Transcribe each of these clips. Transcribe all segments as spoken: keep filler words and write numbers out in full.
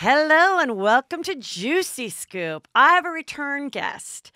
Hello and welcome to Juicy Scoop. I have a return guest,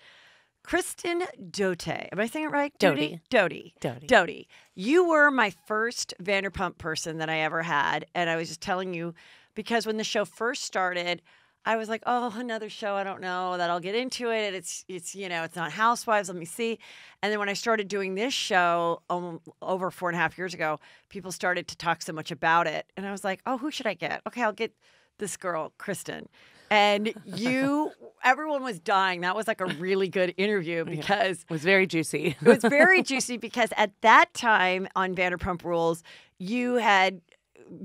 Kristen Doute. Am I saying it right? Doute. Doute. Doute. Doute. You were my first Vanderpump person that I ever had. And I was just telling you, because when the show first started, I was like, oh, another show. I don't know that I'll get into it. It's, it's you know, it's not Housewives. Let me see. And then when I started doing this show um, over four and a half years ago, people started to talk so much about it. And I was like, oh, who should I get? Okay, I'll get this girl, Kristen. And you, everyone was dying. That was like a really good interview because yeah, it was very juicy. It was very juicy because at that time on Vanderpump Rules, you had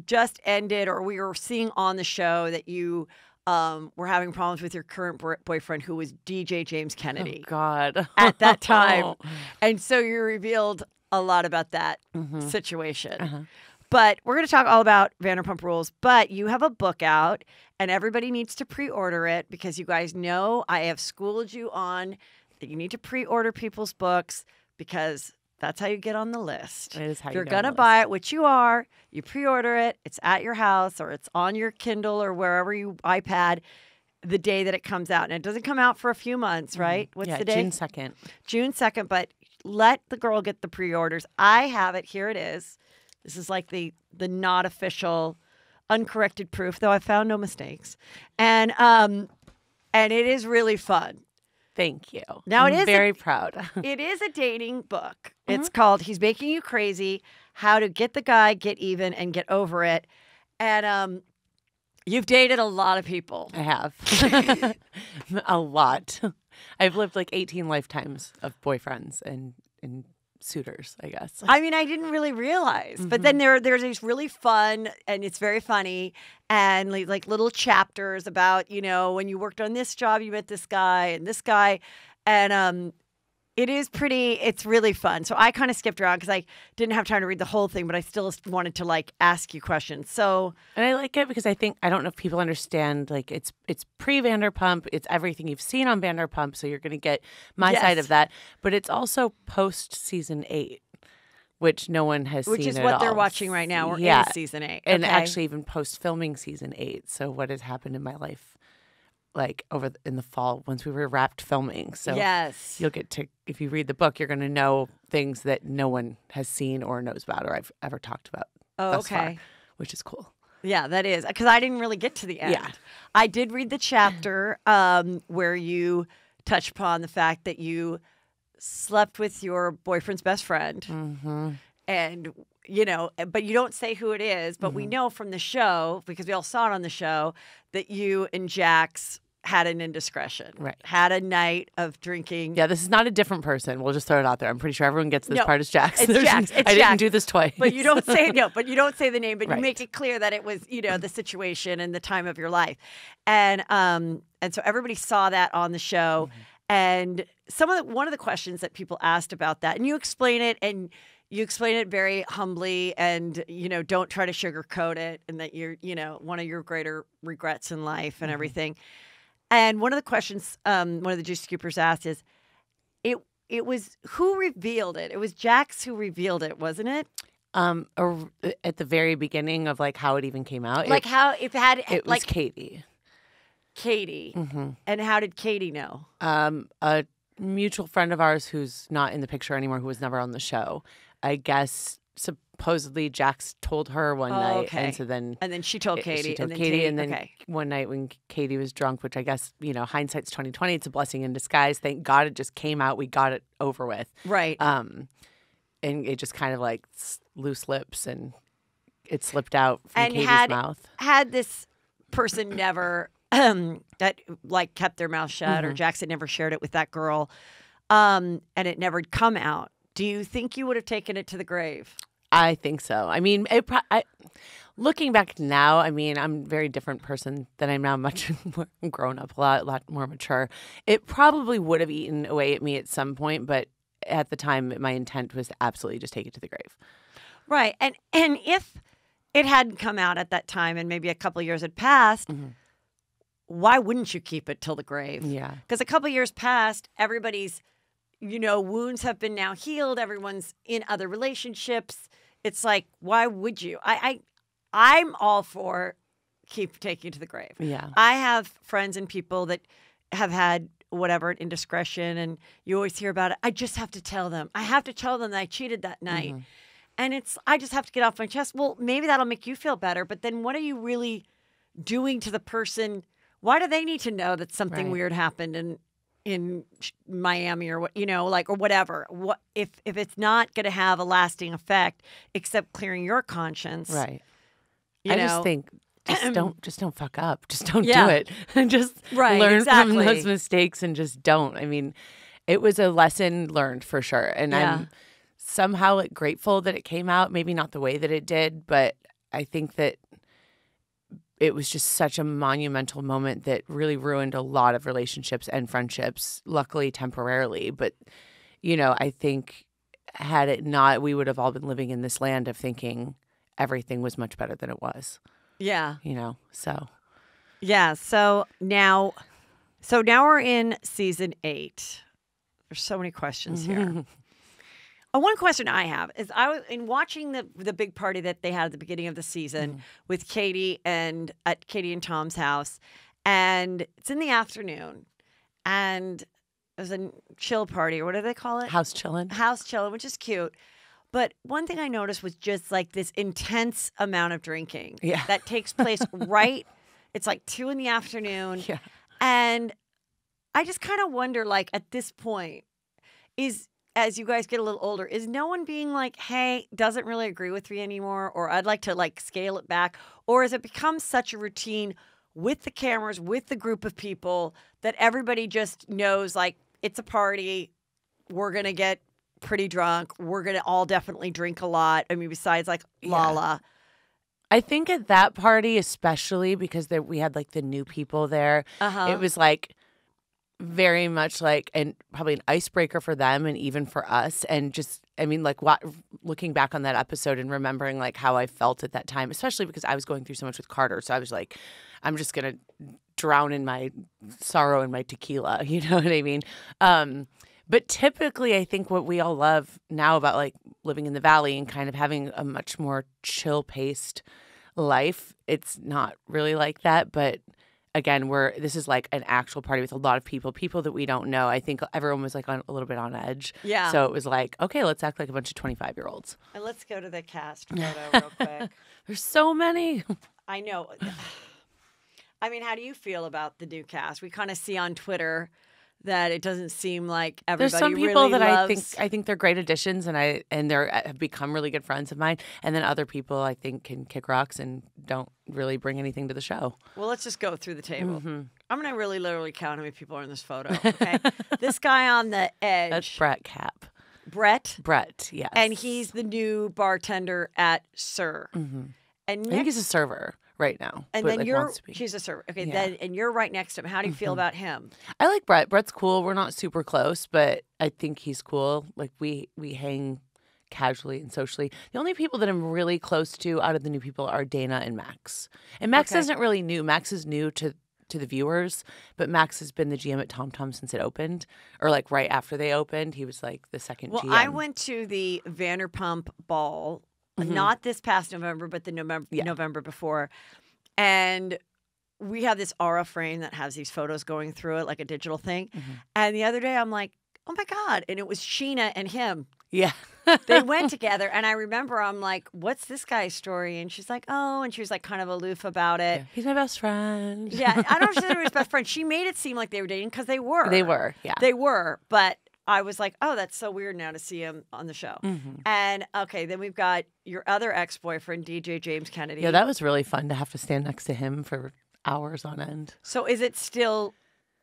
just ended, or we were seeing on the show that you um, were having problems with your current boyfriend, who was D J James Kennedy. Oh, God. At that time. Oh. And so you revealed a lot about that mm-hmm. situation. Uh-huh. But we're going to talk all about Vanderpump Rules. But you have a book out, and everybody needs to pre-order it because you guys know I have schooled you on that you need to pre-order people's books because that's how you get on the list. It is how you get on the list. If you're going to buy it, which you are, you pre-order it. It's at your house or it's on your Kindle or wherever you iPad the day that it comes out. And it doesn't come out for a few months, right? Mm-hmm. What's yeah, the day? June second. June second. But let the girl get the pre-orders. I have it. Here it is. This is like the the not official, uncorrected proof, though I found no mistakes, and um, and it is really fun. Thank you. Now it I'm is very a, proud. It is a dating book. Mm-hmm. It's called "He's Making You Crazy: How to Get the Guy, Get Even, and Get Over It." And um, you've dated a lot of people. I have a lot. I've lived like eighteen lifetimes of boyfriends and and. suitors, I guess. I mean, I didn't really realize. Mm-hmm. But then there there's these really fun, and it's very funny, and like, like little chapters about, you know, when you worked on this job, you met this guy and this guy. And um, it is pretty, it's really fun. So I kind of skipped around because I didn't have time to read the whole thing, but I still wanted to like ask you questions. So and I like it because I think, I don't know if people understand, like it's it's pre-Vanderpump, it's everything you've seen on Vanderpump, so you're going to get my yes. side of that. But it's also post-season eight, which no one has which seen Which is what all. They're watching right now. We're yeah. in season eight. And okay. actually even post-filming season eight. So what has happened in my life? Like over in the fall once we were wrapped filming. So yes. you'll get to, if you read the book, you're going to know things that no one has seen or knows about or I've ever talked about. Oh, thus okay. far, which is cool. Yeah, that is. Because I didn't really get to the end. Yeah. I did read the chapter um, where you touch upon the fact that you slept with your boyfriend's best friend. Mm-hmm. And, you know, but you don't say who it is. But mm-hmm. we know from the show, because we all saw it on the show, that you and Jax had an indiscretion, right? Had a night of drinking. Yeah, this is not a different person. We'll just throw it out there. I'm pretty sure everyone gets this no, part is Jax. It's Jax. It's I didn't Jax. do this twice. But you don't say no. But you don't say the name. But right. you make it clear that it was, you know, the situation and the time of your life, and um, and so everybody saw that on the show. Mm-hmm. And some of the, one of the questions that people asked about that, and you explain it, and you explain it very humbly, and you know, don't try to sugarcoat it, and that you're, you know, one of your greater regrets in life and mm-hmm. everything. And one of the questions um, one of the Juice Scoopers asked is, it it was who revealed it? It was Jax who revealed it, wasn't it? Um, or, at the very beginning of like how it even came out. Like it, how if it had it like, was Katie. Katie. Mm-hmm. And how did Katie know? Um, a mutual friend of ours who's not in the picture anymore, who was never on the show. I guess supposedly Jax told her one oh, night, okay. and so then and then she told Katie, she told and Katie, Katie, and then okay. one night when Katie was drunk, which I guess you know hindsight's twenty twenty. It's a blessing in disguise. Thank God it just came out. We got it over with, right? Um, and it just kind of like loose lips, and it slipped out from and Katie's had, mouth. Had this person never um, that like kept their mouth shut, mm-hmm. or Jax had never shared it with that girl, um, and it never come out. Do you think you would have taken it to the grave? I think so. I mean, it pro I, looking back now, I mean, I'm a very different person than I'm now. Much more grown up, a lot, a lot more mature. It probably would have eaten away at me at some point, but at the time, my intent was to absolutely just take it to the grave. Right, and and if it hadn't come out at that time, and maybe a couple of years had passed. Mm-hmm. Why wouldn't you keep it till the grave? Yeah, because a couple of years passed, everybody's. You know, wounds have been now healed. Everyone's in other relationships. It's like, why would you? I, I, I'm all for keep taking to the grave. Yeah. I have friends and people that have had whatever indiscretion, and you always hear about it. I just have to tell them. I have to tell them that I cheated that night. Mm-hmm. And it's, I just have to get off my chest. Well, maybe that'll make you feel better. But then what are you really doing to the person? Why do they need to know that something right. weird happened in, in Miami or what, you know, like, or whatever? What if, if it's not going to have a lasting effect except clearing your conscience. Right. You I know, just think, just don't, just don't fuck up. Just don't yeah. do it. And just right, learn exactly. from those mistakes and just don't. I mean, it was a lesson learned for sure. And yeah. I'm somehow like, grateful that it came out, maybe not the way that it did, but I think that it was just such a monumental moment that really ruined a lot of relationships and friendships, luckily temporarily. But, you know, I think had it not, we would have all been living in this land of thinking everything was much better than it was. Yeah. You know, so. Yeah. So now, so now we're in season eight. There's so many questions here. Oh, one question I have is I was in watching the the big party that they had at the beginning of the season mm-hmm. with Katie and at Katie and Tom's house, and it's in the afternoon, and it was a chill party or what do they call it? House chillin'. House chillin', which is cute. But one thing I noticed was just like this intense amount of drinking yeah. that takes place right. It's like two in the afternoon, yeah. and I just kind of wonder, like at this point, is. As you guys get a little older, is no one being like, hey, doesn't really agree with me anymore, or I'd like to like scale it back? Or has it become such a routine with the cameras, with the group of people that everybody just knows like it's a party, we're going to get pretty drunk, we're going to all definitely drink a lot. I mean, besides like Lala. Yeah. I think at that party especially because there, we had like the new people there, uh-huh. it was like, very much like, and probably an icebreaker for them and even for us. And just, I mean, like what, looking back on that episode and remembering like how I felt at that time, especially because I was going through so much with Carter. So I was like, I'm just going to drown in my sorrow and my tequila. You know what I mean? Um, but typically I think what we all love now about like living in the Valley and kind of having a much more chill paced life, it's not really like that. But again, we're this is like an actual party with a lot of people, people that we don't know. I think everyone was like on, a little bit on edge. Yeah. So it was like, okay, let's act like a bunch of twenty-five-year-olds. And let's go to the cast photo real quick. There's so many. I know. I mean, how do you feel about the new cast? We kind of see on Twitter that it doesn't seem like everybody. There's some people really that loves. I think I think they're great additions, and I and they're have become really good friends of mine. And then other people I think can kick rocks and don't really bring anything to the show. Well, let's just go through the table. Mm-hmm. I'm gonna really literally count how many people are in this photo. Okay, this guy on the edge. That's Brett Kapp. Brett. Brett. Yes. And he's the new bartender at Sur. Mm-hmm. And next, I think he's a server. Right now. And then like you're, she's a server. Okay, yeah. then, and you're right next to him. How do you mm-hmm. feel about him? I like Brett. Brett's cool. We're not super close, but I think he's cool. Like, we, we hang casually and socially. The only people that I'm really close to out of the new people are Dana and Max. And Max okay. isn't really new. Max is new to, to the viewers, but Max has been the G M at Tom Tom since it opened, or like right after they opened. He was like the second well, G M. Well, I went to the Vanderpump Ball. Mm-hmm. Not this past November, but the November yeah. November before. And we have this aura frame that has these photos going through it, like a digital thing. Mm-hmm. And the other day I'm like, oh, my God. And it was Scheana and him. Yeah. They went together. And I remember I'm like, what's this guy's story? And she's like, oh. And she was like kind of aloof about it. Yeah. He's my best friend. Yeah. I don't know if she said he was best friend. She made it seem like they were dating because they were. They were. Yeah. They were. But I was like, oh, that's so weird now to see him on the show. Mm-hmm. And, okay, then we've got your other ex-boyfriend, D J James Kennedy. Yeah, that was really fun to have to stand next to him for hours on end. So is it still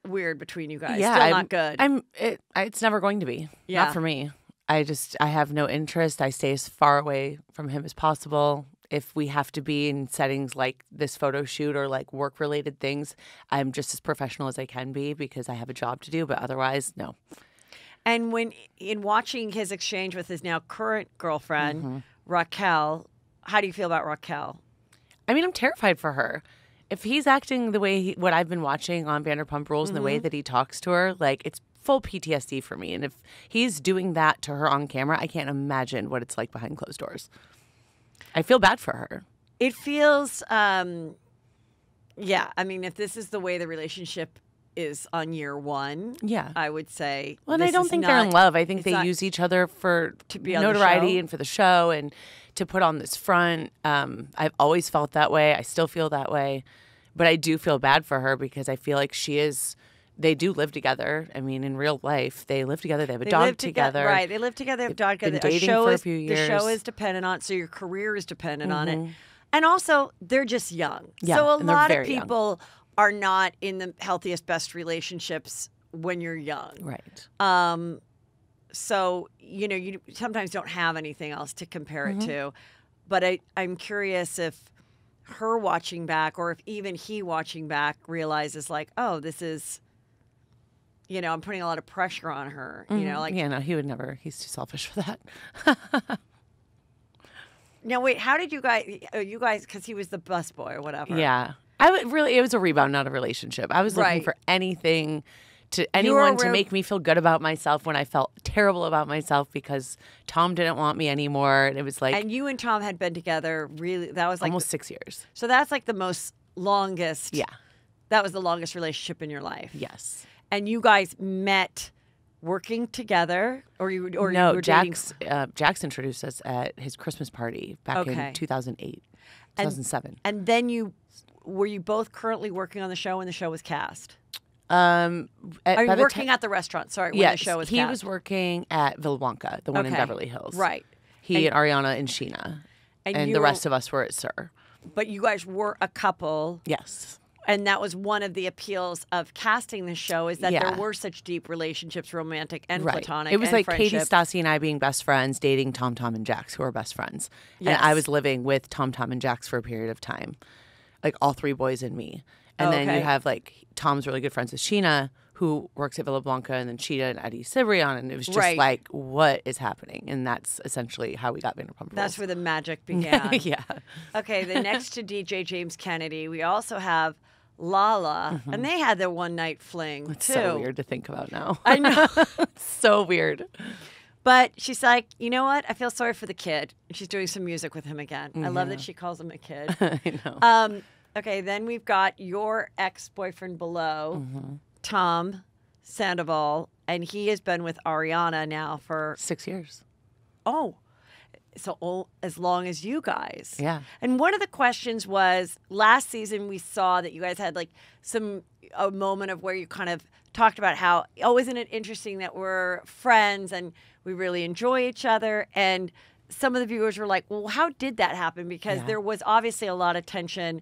weird between you guys? Yeah, still I'm, not good? I'm, it, it's never going to be. Yeah. Not for me. I just, I have no interest. I stay as far away from him as possible. If we have to be in settings like this photo shoot or like work-related things, I'm just as professional as I can be because I have a job to do. But otherwise, no. And when in watching his exchange with his now current girlfriend, mm-hmm. Raquel, how do you feel about Raquel? I mean, I'm terrified for her. If he's acting the way he, what I've been watching on Vanderpump Rules mm-hmm. and the way that he talks to her, like it's full P T S D for me. And if he's doing that to her on camera, I can't imagine what it's like behind closed doors. I feel bad for her. It feels um, Yeah. I mean, if this is the way the relationship is on year one, yeah, I would say. Well, and I don't think not, they're in love. I think they not, use each other for to be notoriety and for the show and to put on this front. Um, I've always felt that way. I still feel that way. But I do feel bad for her because I feel like she is. They do live together. I mean, in real life, they live together. They have a they dog together. together. Right. They live together. They have a dog together. Dating show for is, a few years. The show is dependent on, so your career is dependent mm-hmm. on it. And also, they're just young. Yeah, so a lot of people young. are not in the healthiest, best relationships when you're young. Right. Um, so, you know, you sometimes don't have anything else to compare mm-hmm. it to. But I, I'm curious if her watching back or if even he watching back realizes like, oh, this is... You know, I'm putting a lot of pressure on her. You know, like yeah, no, he would never. He's too selfish for that. Now, wait, how did you guys? You guys, because he was the busboy or whatever. Yeah, I would really. It was a rebound, not a relationship. I was right. looking for anything to anyone to make me feel good about myself when I felt terrible about myself because Tom didn't want me anymore, and it was like. And you and Tom had been together really. That was like almost the, six years. So that's like the most longest. Yeah, that was the longest relationship in your life. Yes. And you guys met working together, or you or no? You were Jax uh, Jax introduced us at his Christmas party back okay. in two thousand eight, two thousand seven. And, and then you were you both currently working on the show when the show was cast? Um, at, Are you working the at the restaurant? Sorry, when yes, the show was he cast. was working at Villa Blanca, the one okay. in Beverly Hills. Right. He and, and Ariana and Scheana, and, and the rest were, of us were at Sur. But you guys were a couple. Yes. And that was one of the appeals of casting the show is that yeah. there were such deep relationships, romantic and right. platonic. It was and like friendship. Katie, Stassi, and I being best friends, dating Tom, Tom, and Jax, who are best friends. Yes. And I was living with Tom, Tom, and Jax for a period of time, like all three boys and me. And oh, then okay. you have like Tom's really good friends with Scheana, who works at Villa Blanca, and then Cheetah and Eddie Cibrian, and it was just right. like, what is happening? And that's essentially how we got Vanderpump Rules. That's where the magic began. yeah. Okay. Then next to D J James Kennedy, we also have. Lala, mm-hmm. and they had their one night fling it's too. So weird to think about now. I know, it's so weird. But she's like, you know what? I feel sorry for the kid. She's doing some music with him again. Mm-hmm. I love that she calls him a kid. I know. Um, okay, then we've got your ex boyfriend below, mm-hmm. Tom Sandoval, and he has been with Ariana now for six years. Oh. So old, as long as you guys. Yeah. And one of the questions was, last season we saw that you guys had like some, a moment of where you kind of talked about how, oh, isn't it interesting that we're friends and we really enjoy each other? And some of the viewers were like, well, how did that happen? Because yeah. there was obviously a lot of tension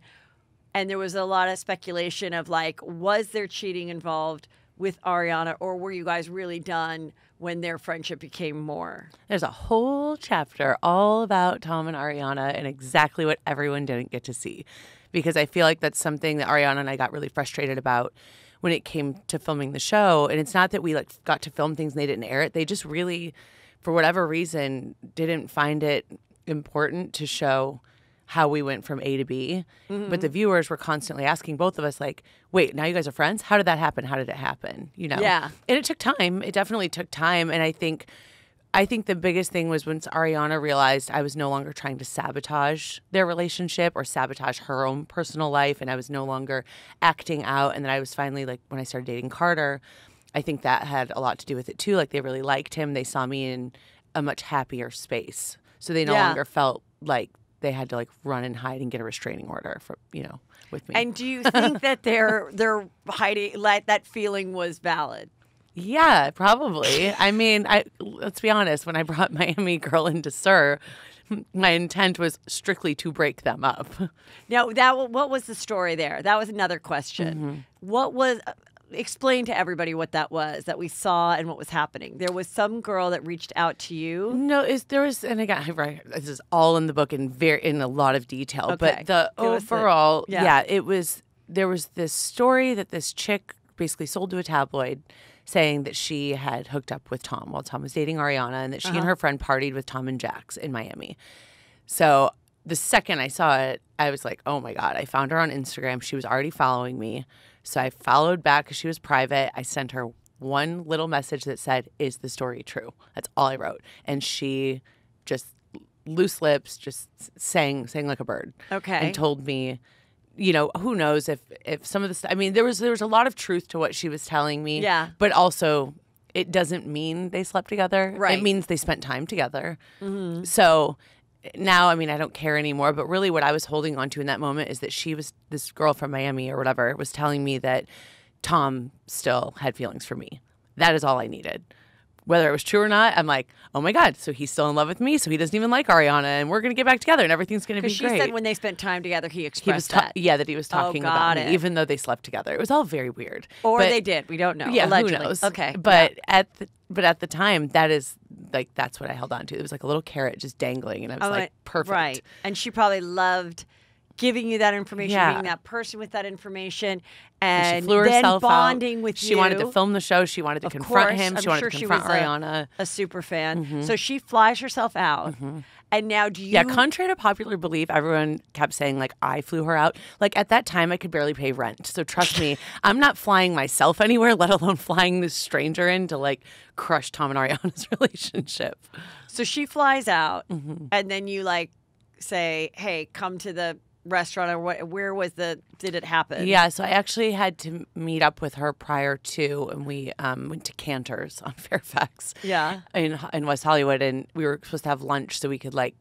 and there was a lot of speculation of like, was there cheating involved with Ariana, or were you guys really done when their friendship became more? There's a whole chapter all about Tom and Ariana and exactly what everyone didn't get to see. Because I feel like that's something that Ariana and I got really frustrated about when it came to filming the show. And it's not that we like got to film things and they didn't air it. They just really, for whatever reason, didn't find it important to show how we went from A to B. Mm-hmm. But the viewers were constantly asking both of us, like, wait, now you guys are friends? How did that happen? How did it happen? You know? Yeah. And it took time. It definitely took time. And I think I think the biggest thing was once Ariana realized I was no longer trying to sabotage their relationship or sabotage her own personal life, and I was no longer acting out. And then I was finally, like, when I started dating Carter, I think that had a lot to do with it, too. Like, they really liked him. They saw me in a much happier space. So they no yeah. longer felt like they had to like run and hide and get a restraining order for you know with me. And do you think that their their hiding like that feeling was valid? Yeah, probably. I mean, I let's be honest. When I brought Miami Girl into Sur, my intent was strictly to break them up. Now, that what was the story there? That was another question. Mm-hmm. What was? Explain to everybody what that was that we saw and what was happening. There was some girl that reached out to you. No, is there was, and again, this is all in the book in very in a lot of detail. Okay. But the Give overall, the, yeah. yeah, it was there was this story that this chick basically sold to a tabloid, saying that she had hooked up with Tom while Tom was dating Ariana, and that she uh-huh. and her friend partied with Tom and Jax in Miami. So the second I saw it, I was like, oh my god! I found her on Instagram. She was already following me. So I followed back because she was private. I sent her one little message that said, is the story true? That's all I wrote. And she just, loose lips, just sang, sang like a bird. Okay. And told me you know, who knows if if some of the stuff. I mean, there was there was a lot of truth to what she was telling me. Yeah, but also it doesn't mean they slept together. Right, it means they spent time together. Mm-hmm. So now, I mean, I don't care anymore. But really, what I was holding on to in that moment is that she was this girl from Miami or whatever was telling me that Tom still had feelings for me. That is all I needed. Whether it was true or not, I'm like, oh my God, so he's still in love with me, so he doesn't even like Ariana, and we're going to get back together, and everything's going to be great. Because she said when they spent time together, he expressed he was that. Yeah, that he was talking oh, about it. Me, even though they slept together. It was all very weird. Or but, they did. We don't know. Yeah, allegedly. Who knows? Okay. But, yeah. at the, but at the time, that is, like, that's what I held on to. It was like a little carrot just dangling, and I was oh, like, right. perfect. Right. And she probably loved giving you that information, yeah. being that person with that information, and, and she flew then bonding out. with she you. She wanted to film the show. She wanted to of confront course. him. I'm she wanted sure to confront she was Ariana. A, a super fan. Mm-hmm. So she flies herself out. Mm-hmm. And now do you... Yeah, contrary to popular belief, everyone kept saying, like, I flew her out. Like, at that time, I could barely pay rent. So trust me, I'm not flying myself anywhere, let alone flying this stranger in to, like, crush Tom and Ariana's relationship. So she flies out, mm-hmm. and then you, like, say, hey, come to the restaurant or what? Where was the? Did it happen? Yeah, so I actually had to meet up with her prior to, and we um, went to Cantor's on Fairfax. Yeah, in in West Hollywood, and we were supposed to have lunch so we could like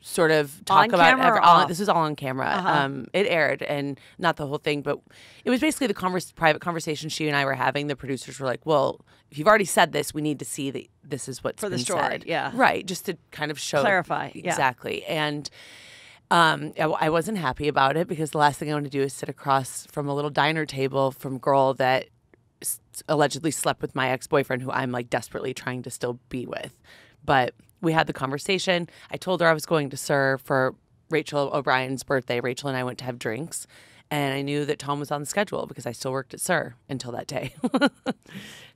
sort of talk on about every, all, this is all on camera. Uh-huh. um, it aired, and not the whole thing, but it was basically the converse, private conversation she and I were having. The producers were like, "Well, if you've already said this, we need to see that this is what's for the been story." Said. Yeah, right, just to kind of show clarify exactly yeah. and. Um, I, I wasn't happy about it because the last thing I want to do is sit across from a little diner table from a girl that s allegedly slept with my ex-boyfriend who I'm like desperately trying to still be with. But we had the conversation. I told her I was going to Sur for Rachel O'Brien's birthday. Rachel and I went to have drinks. And I knew that Tom was on the schedule because I still worked at Sur until that day. and,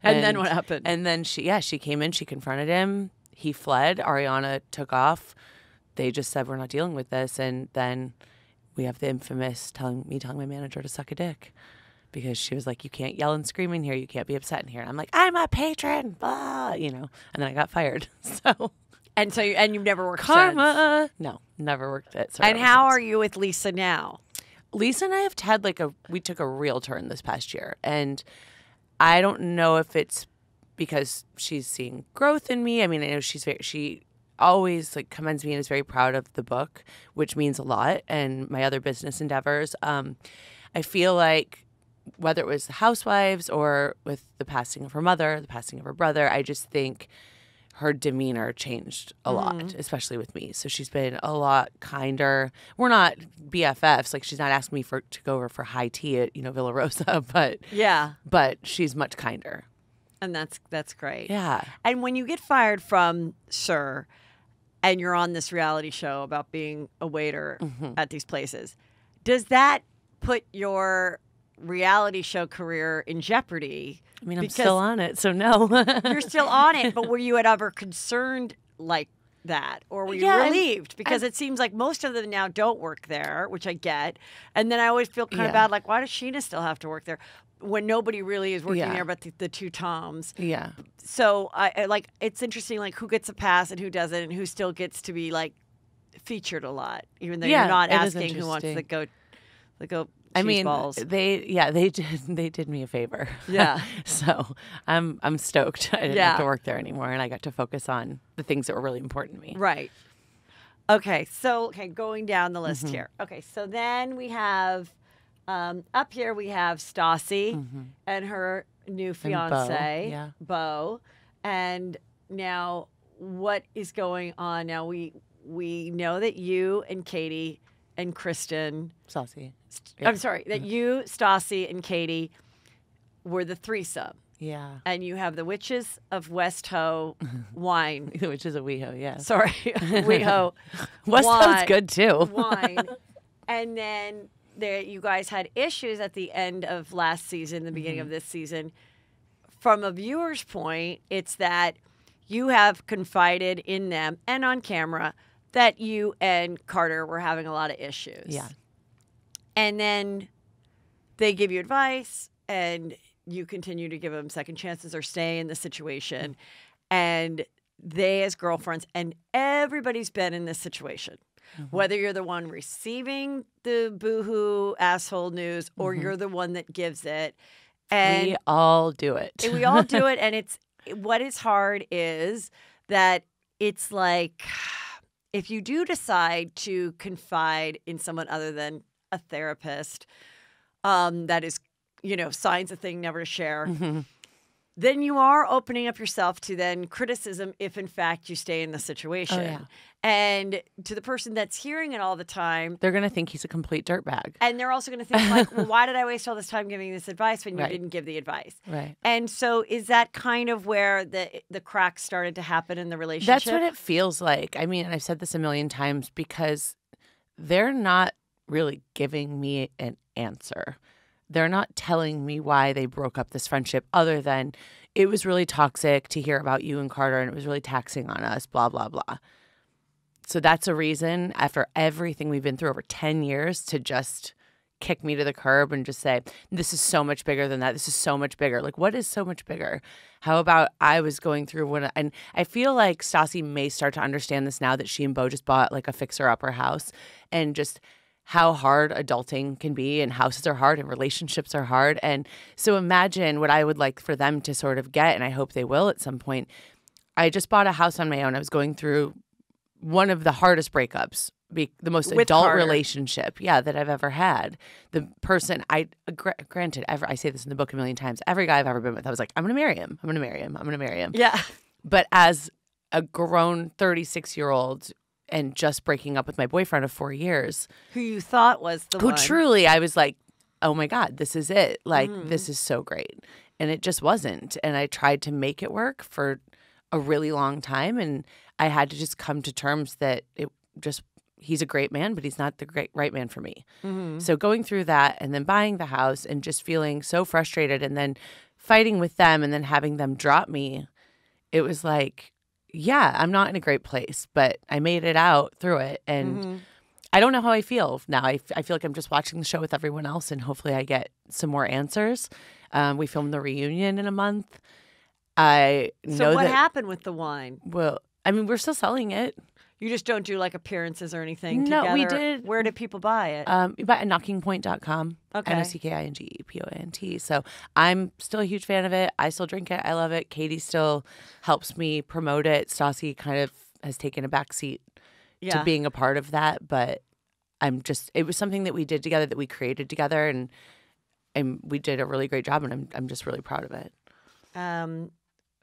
and then what happened? And then she, yeah, she came in. She confronted him. He fled. Ariana took off. They just said, we're not dealing with this. And then we have the infamous telling me telling my manager to suck a dick because she was like, you can't yell and scream in here. You can't be upset in here. And I'm like, I'm a patron, blah, you know, and then I got fired. So, and so, you, and you've never worked Karma. Since? No, never worked it. So and how since. Are you with Lisa now? Lisa and I have had like a, we took a real turn this past year. And I don't know if it's because she's seeing growth in me. I mean, I know she's very, she, always like commends me and is very proud of the book, which means a lot, and my other business endeavors. Um, I feel like whether it was the Housewives or with the passing of her mother, the passing of her brother, I just think her demeanor changed a mm-hmm. lot, especially with me. So she's been a lot kinder. We're not B F Fs. Like she's not asking me for to go over for high tea at you know Villa Rosa, but yeah, but she's much kinder, and that's that's great. Yeah, and when you get fired from Sur. And you're on this reality show about being a waiter mm-hmm. at these places. Does that put your reality show career in jeopardy? I mean, I'm still on it, so no. You're still on it, but were you ever concerned like that? Or were you yeah, relieved? Because I'm, it seems like most of them now don't work there, which I get. And then I always feel kind yeah. of bad, like, why does Scheana still have to work there? When nobody really is working yeah. there but the, the two Toms. Yeah. So, I, I like, it's interesting, like, who gets a pass and who doesn't and who still gets to be, like, featured a lot, even though yeah, you're not asking who wants to go, the go I mean, balls. They, yeah, they did, they did me a favor. Yeah. so, I'm, I'm stoked. I didn't yeah. have to work there anymore, and I got to focus on the things that were really important to me. Right. Okay, so, okay, going down the list mm-hmm. here. Okay, so then we have... Um, up here we have Stassi mm-hmm. and her new fiance, and Beau, yeah. Beau. And now what is going on? Now we we know that you and Katie and Kristen Stassi. Yeah. I'm sorry, that you, Stassi, and Katie were the threesome. Yeah. And you have the Witches of West Ho wine. The Witches of WeHo, yeah. Sorry. WeHo. West Ho's good too. Wine. And then there, you guys had issues at the end of last season, the beginning mm-hmm. of this season. From a viewer's point, it's that you have confided in them and on camera that you and Carter were having a lot of issues. Yeah. And then they give you advice and you continue to give them second chances or stay in the situation. And they as girlfriends and everybody's been in this situation. Mm-hmm. Whether you're the one receiving the boohoo asshole news or mm-hmm. you're the one that gives it. And we all do it. We all do it. And it's what is hard is that it's like if you do decide to confide in someone other than a therapist, um, that is, you know, signs a thing never to share, mm-hmm. then you are opening up yourself to then criticism if, in fact, you stay in the situation. Oh, yeah. And to the person that's hearing it all the time, they're going to think he's a complete dirtbag. And they're also going to think, like, well, why did I waste all this time giving this advice when you right. didn't give the advice? Right. And so is that kind of where the the cracks started to happen in the relationship? That's what it feels like. I mean, and I've said this a million times, because they're not really giving me an answer. They're not telling me why they broke up this friendship other than it was really toxic to hear about you and Carter and it was really taxing on us, blah, blah, blah. So that's a reason after everything we've been through over ten years to just kick me to the curb and just say, this is so much bigger than that. This is so much bigger. Like, what is so much bigger? How about I was going through one, and I feel like Stassi may start to understand this now that she and Beau just bought like a fixer-upper house, and just how hard adulting can be, and houses are hard and relationships are hard. And so imagine what I would like for them to sort of get, and I hope they will at some point. I just bought a house on my own. I was going through one of the hardest breakups, be the most With adult Carter. relationship, yeah, that I've ever had. The person I gr granted, every, I say this in the book a million times, every guy I've ever been with, I was like, I'm going to marry him. I'm going to marry him. I'm going to marry him. Yeah. But as a grown thirty-six-year-old, and just breaking up with my boyfriend of four years. Who you thought was the one. Who truly, I was like, oh my God, this is it. Like, mm. this is so great. And it just wasn't. And I tried to make it work for a really long time. And I had to just come to terms that it just, he's a great man, but he's not the great right man for me. Mm-hmm. So going through that and then buying the house and just feeling so frustrated and then fighting with them and then having them drop me, it was like, yeah, I'm not in a great place, but I made it out through it. And mm-hmm. I don't know how I feel now. I, I feel like I'm just watching the show with everyone else, and hopefully I get some more answers. Um, we filmed the reunion in a month. I know So what that, happened with the wine? Well, I mean, we're still selling it. You just don't do like appearances or anything no, together? No, we did. Where do people buy it? Um, we buy it at nocking point dot com. Okay. N O C K I N G E P O N T. So I'm still a huge fan of it. I still drink it. I love it. Katie still helps me promote it. Stassi kind of has taken a back seat yeah. to being a part of that. But I'm just, it was something that we did together, that we created together. And, and we did a really great job. And I'm, I'm just really proud of it. Um,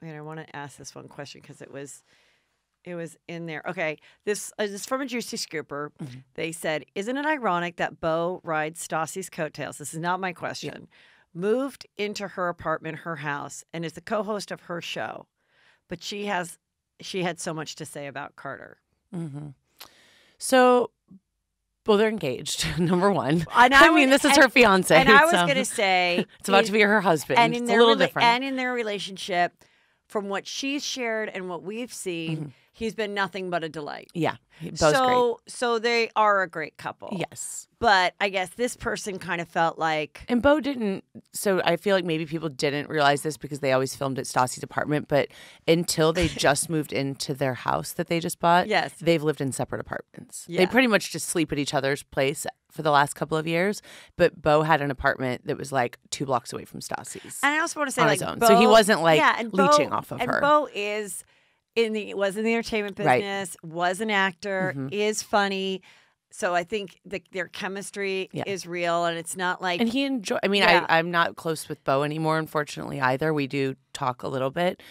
and I want to ask this one question because it was... It was in there. Okay, this uh, is from a Juicy Scooper. Mm-hmm. They said, isn't it ironic that Beau rides Stassi's coattails? This is not my question. Yeah. Moved into her apartment, her house, and is the co-host of her show. But she has, she had so much to say about Carter. Mm-hmm. So, well, they're engaged, number one. And I, I mean, would, this is and, her fiance. And I was so. going to say. It's about in, to be her husband. And in it's their a little different. And in their relationship, from what she's shared and what we've seen, mm-hmm. he's been nothing but a delight. Yeah. So, great. so they are a great couple. Yes. But I guess this person kind of felt like... And Beau didn't... So I feel like maybe people didn't realize this because they always filmed at Stassi's apartment. But until they just moved into their house that they just bought, yes. they've lived in separate apartments. Yeah. They pretty much just sleep at each other's place for the last couple of years. But Beau had an apartment that was like two blocks away from Stassi's. And I also want to say like Beau, so he wasn't like yeah, leeching Beau, off of and her. And Beau is... In the was in the entertainment business, right. was an actor, mm-hmm. is funny, so I think the, their chemistry yeah. is real, and it's not like and he enjoy. I mean, yeah. I, I'm not close with Beau anymore, unfortunately. Either we do talk a little bit,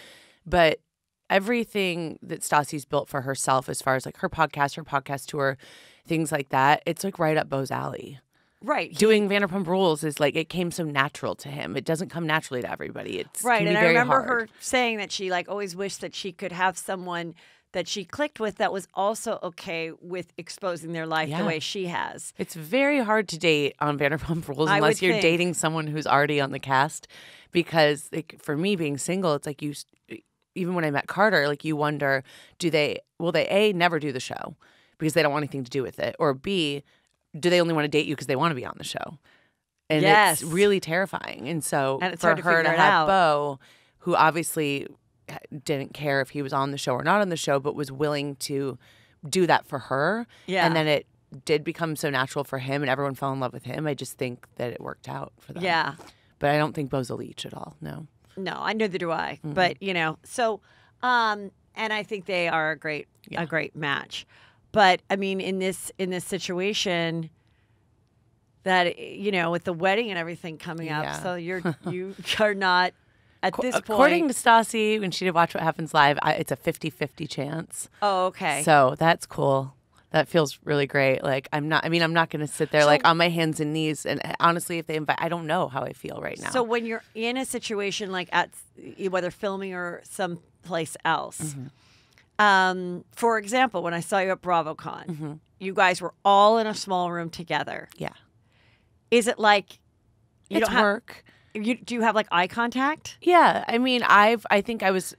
but everything that Stassi's built for herself, as far as like her podcast, her podcast tour, things like that, it's like right up Beau's alley. Right. Doing Vanderpump Rules is like, it came so natural to him. It doesn't come naturally to everybody. It's right. Can be and very I remember hard. her saying that she like always wished that she could have someone that she clicked with that was also okay with exposing their life yeah. the way she has. It's very hard to date on Vanderpump Rules I unless you're think. dating someone who's already on the cast, because like, for me being single, it's like you, even when I met Carter, like you wonder, do they, will they A, never do the show because they don't want anything to do with it, or B, do they only want to date you because they want to be on the show? And yes. it's really terrifying. And so and it's for hard to her to have Beau, who obviously didn't care if he was on the show or not on the show, but was willing to do that for her. Yeah. And then it did become so natural for him and everyone fell in love with him. I just think that it worked out for them. Yeah. But I don't think Beau's a leech at all. No. No, I neither do I. Mm-hmm. But, you know, so um, and I think they are a great yeah. a great match. But I mean, in this in this situation that, you know, with the wedding and everything coming up, yeah. so you're you are not at Co this point. According to Stassi, when she did Watch What Happens Live, I, it's a fifty fifty chance. Oh, okay. So that's cool. That feels really great. Like, I'm not, I mean, I'm not going to sit there so, like on my hands and knees. And honestly, if they invite, I don't know how I feel right now. So when you're in a situation like at, whether filming or someplace else, mm-hmm. um, for example, when I saw you at BravoCon, mm-hmm. you guys were all in a small room together. Yeah. Is it like, you it's don't work. Have, you, do you have like eye contact? Yeah. I mean, I've, I think I was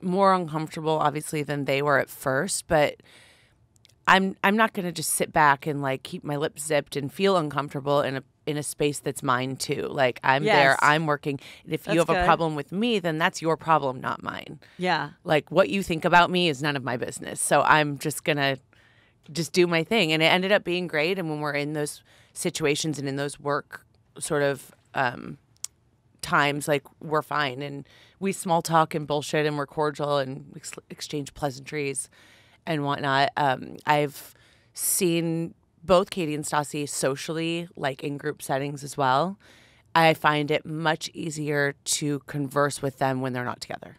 more uncomfortable obviously than they were at first, but I'm I'm not going to just sit back and like keep my lips zipped and feel uncomfortable in a in a space that's mine too. Like I'm yes. there, I'm working. And if that's you have good. a problem with me, then that's your problem, not mine. Yeah. Like what you think about me is none of my business. So I'm just going to just do my thing, and it ended up being great. And when we're in those situations and in those work sort of um times, like we're fine and we small talk and bullshit and we're cordial and ex exchange pleasantries and whatnot. Um, I've seen both Katie and Stassi socially, like in group settings as well. I find it much easier to converse with them when they're not together.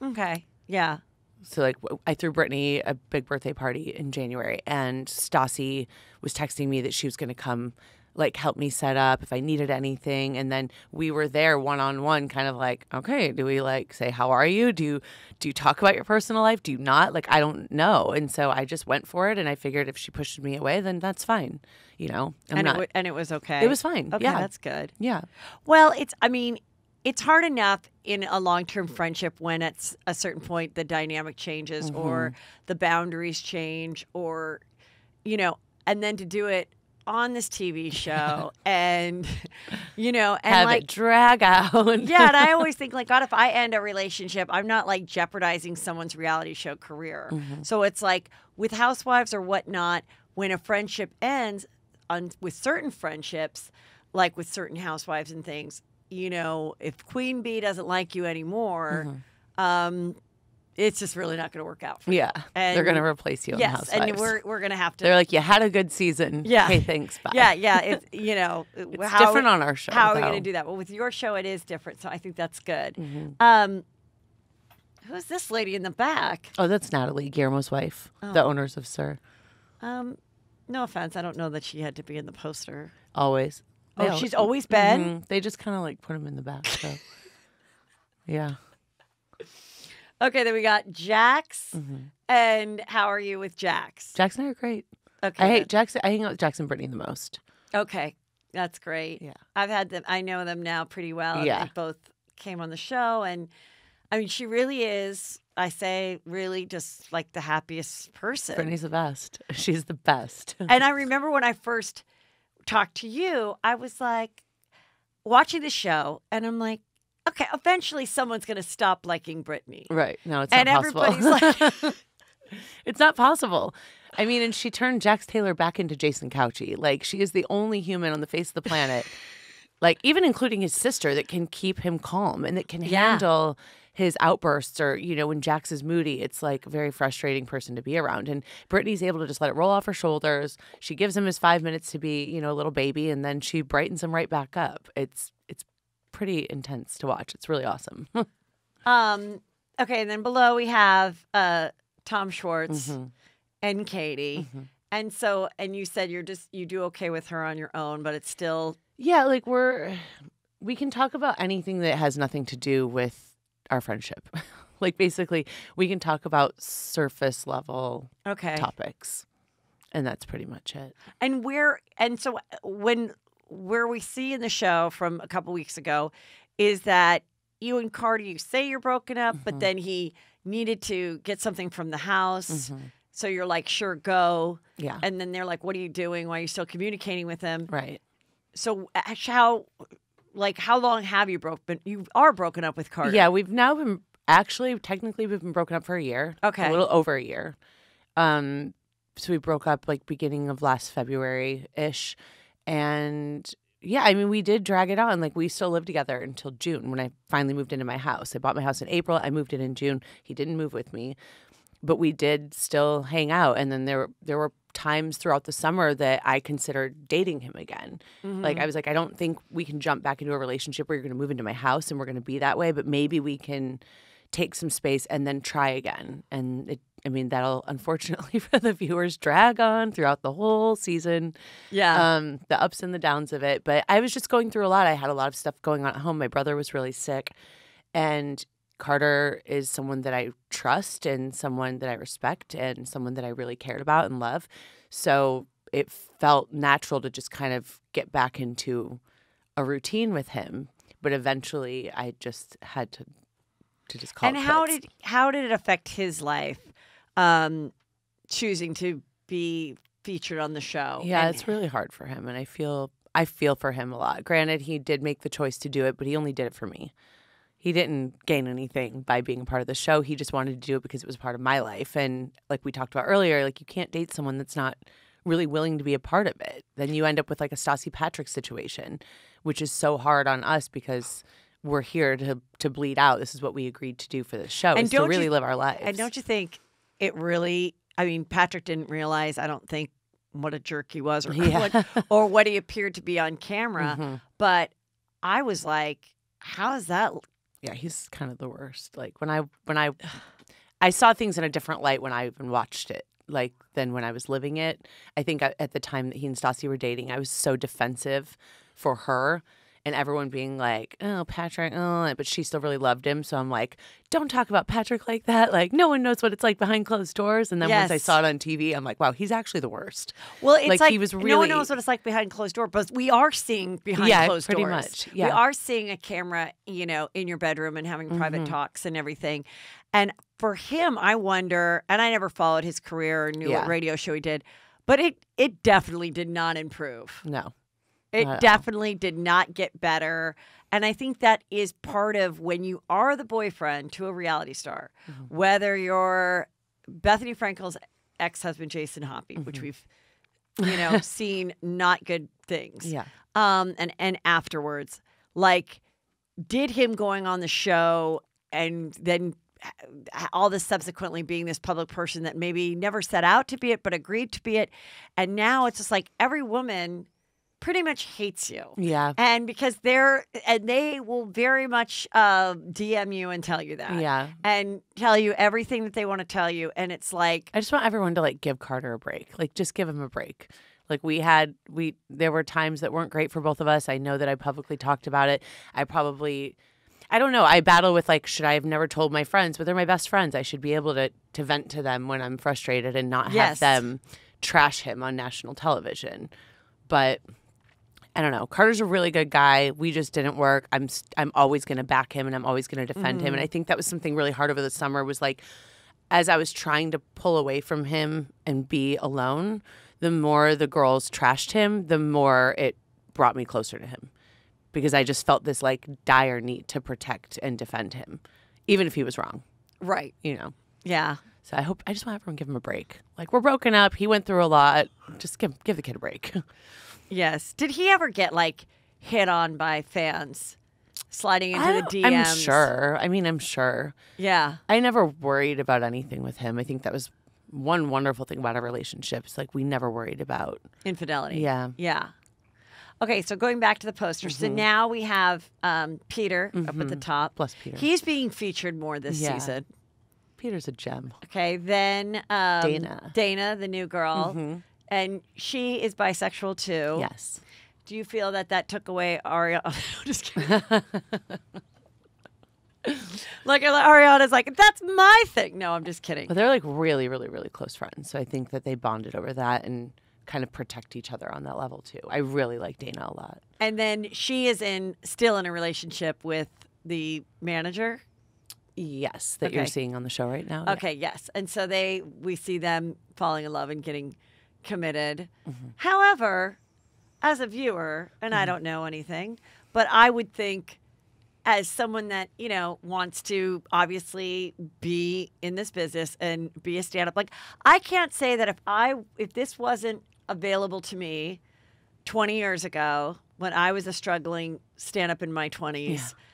Okay. Yeah. So like I threw Brittany a big birthday party in January, and Stassi was texting me that she was going to come like help me set up if I needed anything. And then we were there one-on-one, -on -one, kind of like, okay, do we like say, how are you? Do you, do you talk about your personal life? Do you not? Like, I don't know. And so I just went for it, and I figured if she pushed me away, then that's fine. You know, I'm and, not, it and it was okay. It was fine. Okay, yeah. That's good. Yeah. Well, it's, I mean, it's hard enough in a long-term friendship when at a certain point the dynamic changes mm-hmm. or the boundaries change, or, you know, and then to do it on this T V show and, you know, and have like it drag out. Yeah. And I always think like, God, if I end a relationship, I'm not like jeopardizing someone's reality show career. Mm-hmm. So it's like with Housewives or whatnot, when a friendship ends on, with certain friendships, like with certain housewives and things, you know, if Queen Bee doesn't like you anymore, mm-hmm. um, it's just really not going to work out for yeah. you. And they're going to replace you yes, on Housewives. And we're, we're going to have to. They're like, you had a good season. Yeah. Okay, thanks, bye. Yeah, yeah. It's, you know, it's how, different on our show. How though. are we going to do that? Well, with your show, it is different, so I think that's good. Mm-hmm. um, who's this lady in the back? Oh, that's Natalie, Guillermo's wife, oh. the owners of Sur. Um, no offense. I don't know that she had to be in the poster. Always. Oh, they she's always, always been? Mm-hmm. They just kind of like put him in the back. So. Yeah. Okay, then we got Jax. Mm-hmm. And how are you with Jax? Jax and I are great. Okay. I hate Jax. I hang out with Jax and Brittany the most. Okay. That's great. Yeah. I've had them. I know them now pretty well. Yeah. They both came on the show. And I mean, she really is, I say, really just like the happiest person. Brittany's the best. She's the best. And I remember when I first talked to you, I was like watching the show and I'm like, okay, eventually someone's going to stop liking Brittany. Right. No, it's and not possible. And everybody's like... It's not possible. I mean, and she turned Jax Taylor back into Jason Couchie. Like, she is the only human on the face of the planet, like, even including his sister, that can keep him calm and that can yeah. handle his outbursts or, you know, when Jax is moody, it's like a very frustrating person to be around. And Brittany's able to just let it roll off her shoulders. She gives him his five minutes to be, you know, a little baby, and then she brightens him right back up. It's it's pretty intense to watch. It's really awesome. um, okay, and then below we have uh, Tom Schwartz mm-hmm. and Katie. Mm-hmm. And so, and you said you're just, you do okay with her on your own, but it's still... Yeah, like we're, we can talk about anything that has nothing to do with our friendship. Like basically, we can talk about surface level okay. topics. And that's pretty much it. And we're, and so when... where we see in the show from a couple weeks ago is that you and Carter, you say you're broken up, mm-hmm. but then he needed to get something from the house. Mm-hmm. So you're like, sure, go. Yeah. And then they're like, what are you doing? Why are you still communicating with him? Right. So how, like, how long have you broken? You are broken up with Carter. Yeah, we've now been, actually, technically, we've been broken up for a year. Okay. A little over a year. Um, so we broke up like beginning of last February-ish. And yeah, I mean, we did drag it on. Like, we still lived together until June when I finally moved into my house. I bought my house in April. I moved in in June. He didn't move with me. But we did still hang out. And then there, there were times throughout the summer that I considered dating him again. Mm-hmm. Like, I was like, I don't think we can jump back into a relationship where you're going to move into my house and we're going to be that way. But maybe we can take some space and then try again. And it, I mean, that'll unfortunately for the viewers drag on throughout the whole season. Yeah. Um, the ups and the downs of it. But I was just going through a lot. I had a lot of stuff going on at home. My brother was really sick. And Carter is someone that I trust and someone that I respect and someone that I really cared about and love. So it felt natural to just kind of get back into a routine with him. But eventually I just had to to just call it quits. And how did how did it affect his life, um, choosing to be featured on the show? Yeah, and it's really hard for him, and I feel I feel for him a lot. Granted, he did make the choice to do it, but he only did it for me. He didn't gain anything by being a part of the show. He just wanted to do it because it was part of my life. And like we talked about earlier, like you can't date someone that's not really willing to be a part of it. Then you end up with like a Stassi Patrick situation, which is so hard on us because we're here to to bleed out. This is what we agreed to do for this show, and is to really you, live our lives. And don't you think it really, I mean, Patrick didn't realize, I don't think, what a jerk he was or, yeah. what, or what he appeared to be on camera. Mm-hmm. But I was like, how is that? Yeah, he's kind of the worst. Like when I when I I saw things in a different light when I even watched it, like than when I was living it. I think at the time that he and Stassi were dating, I was so defensive for her and everyone being like, "Oh, Patrick," oh, but she still really loved him. So I'm like, "Don't talk about Patrick like that. Like no one knows what it's like behind closed doors." And then yes. once I saw it on T V, I'm like, "Wow, he's actually the worst." Well, it's like, like he was really no one knows what it's like behind closed doors, but we are seeing behind yeah, closed pretty doors. Much. Yeah, we are seeing a camera, you know, in your bedroom and having private mm-hmm. talks and everything. And for him, I wonder. And I never followed his career or knew yeah. what radio show he did, but it it definitely did not improve. No. It uh-oh. Definitely did not get better. And I think that is part of when you are the boyfriend to a reality star, mm-hmm. whether you're Bethany Frankel's ex-husband, Jason Hoppe, mm-hmm. which we've, you know, seen not good things. Yeah. Um, and, and afterwards, like, did him going on the show and then all this subsequently being this public person that maybe never set out to be it, but agreed to be it. And now it's just like every woman pretty much hates you. Yeah. And because they're, and they will very much uh, D M you and tell you that. Yeah. And tell you everything that they want to tell you. And it's like, I just want everyone to like give Carter a break. Like just give him a break. Like we had, we, there were times that weren't great for both of us. I know that I publicly talked about it. I probably, I don't know. I battle with like, should I have never told my friends, but they're my best friends. I should be able to, to vent to them when I'm frustrated and not yes. have them trash him on national television. But I don't know. Carter's a really good guy. We just didn't work. I'm I'm always going to back him and I'm always going to defend mm-hmm. him. And I think that was something really hard over the summer was like, as I was trying to pull away from him and be alone, the more the girls trashed him, the more it brought me closer to him because I just felt this like dire need to protect and defend him, even if he was wrong. Right. You know? Yeah. So I hope I just want everyone to give him a break. Like we're broken up. He went through a lot. Just give, give the kid a break. Yes. Did he ever get, like, hit on by fans sliding into the D Ms? I'm sure. I mean, I'm sure. Yeah. I never worried about anything with him. I think that was one wonderful thing about our relationship. It's like we never worried about infidelity. Yeah. Yeah. Okay, so going back to the poster. Mm-hmm. So now we have um, Peter mm-hmm. up at the top. Bless Peter. He's being featured more this yeah. season. Peter's a gem. Okay, then um, Dana. Dana, the new girl. Mm-hmm. And she is bisexual, too. Yes. Do you feel that that took away Ariana? I'm just kidding. Like, Ariana's like, that's my thing. No, I'm just kidding. But they're, like, really, really, really close friends. So I think that they bonded over that and kind of protect each other on that level, too. I really like Dana a lot. And then she is in still in a relationship with the manager? Yes, that okay. you're seeing on the show right now. Okay, yeah. yes. And so they we see them falling in love and getting committed. Mm-hmm. However, as a viewer, and mm-hmm. I don't know anything, but I would think as someone that, you know, wants to obviously be in this business and be a stand-up. Like, I can't say that if I, if this wasn't available to me twenty years ago when I was a struggling stand-up in my twenties, yeah.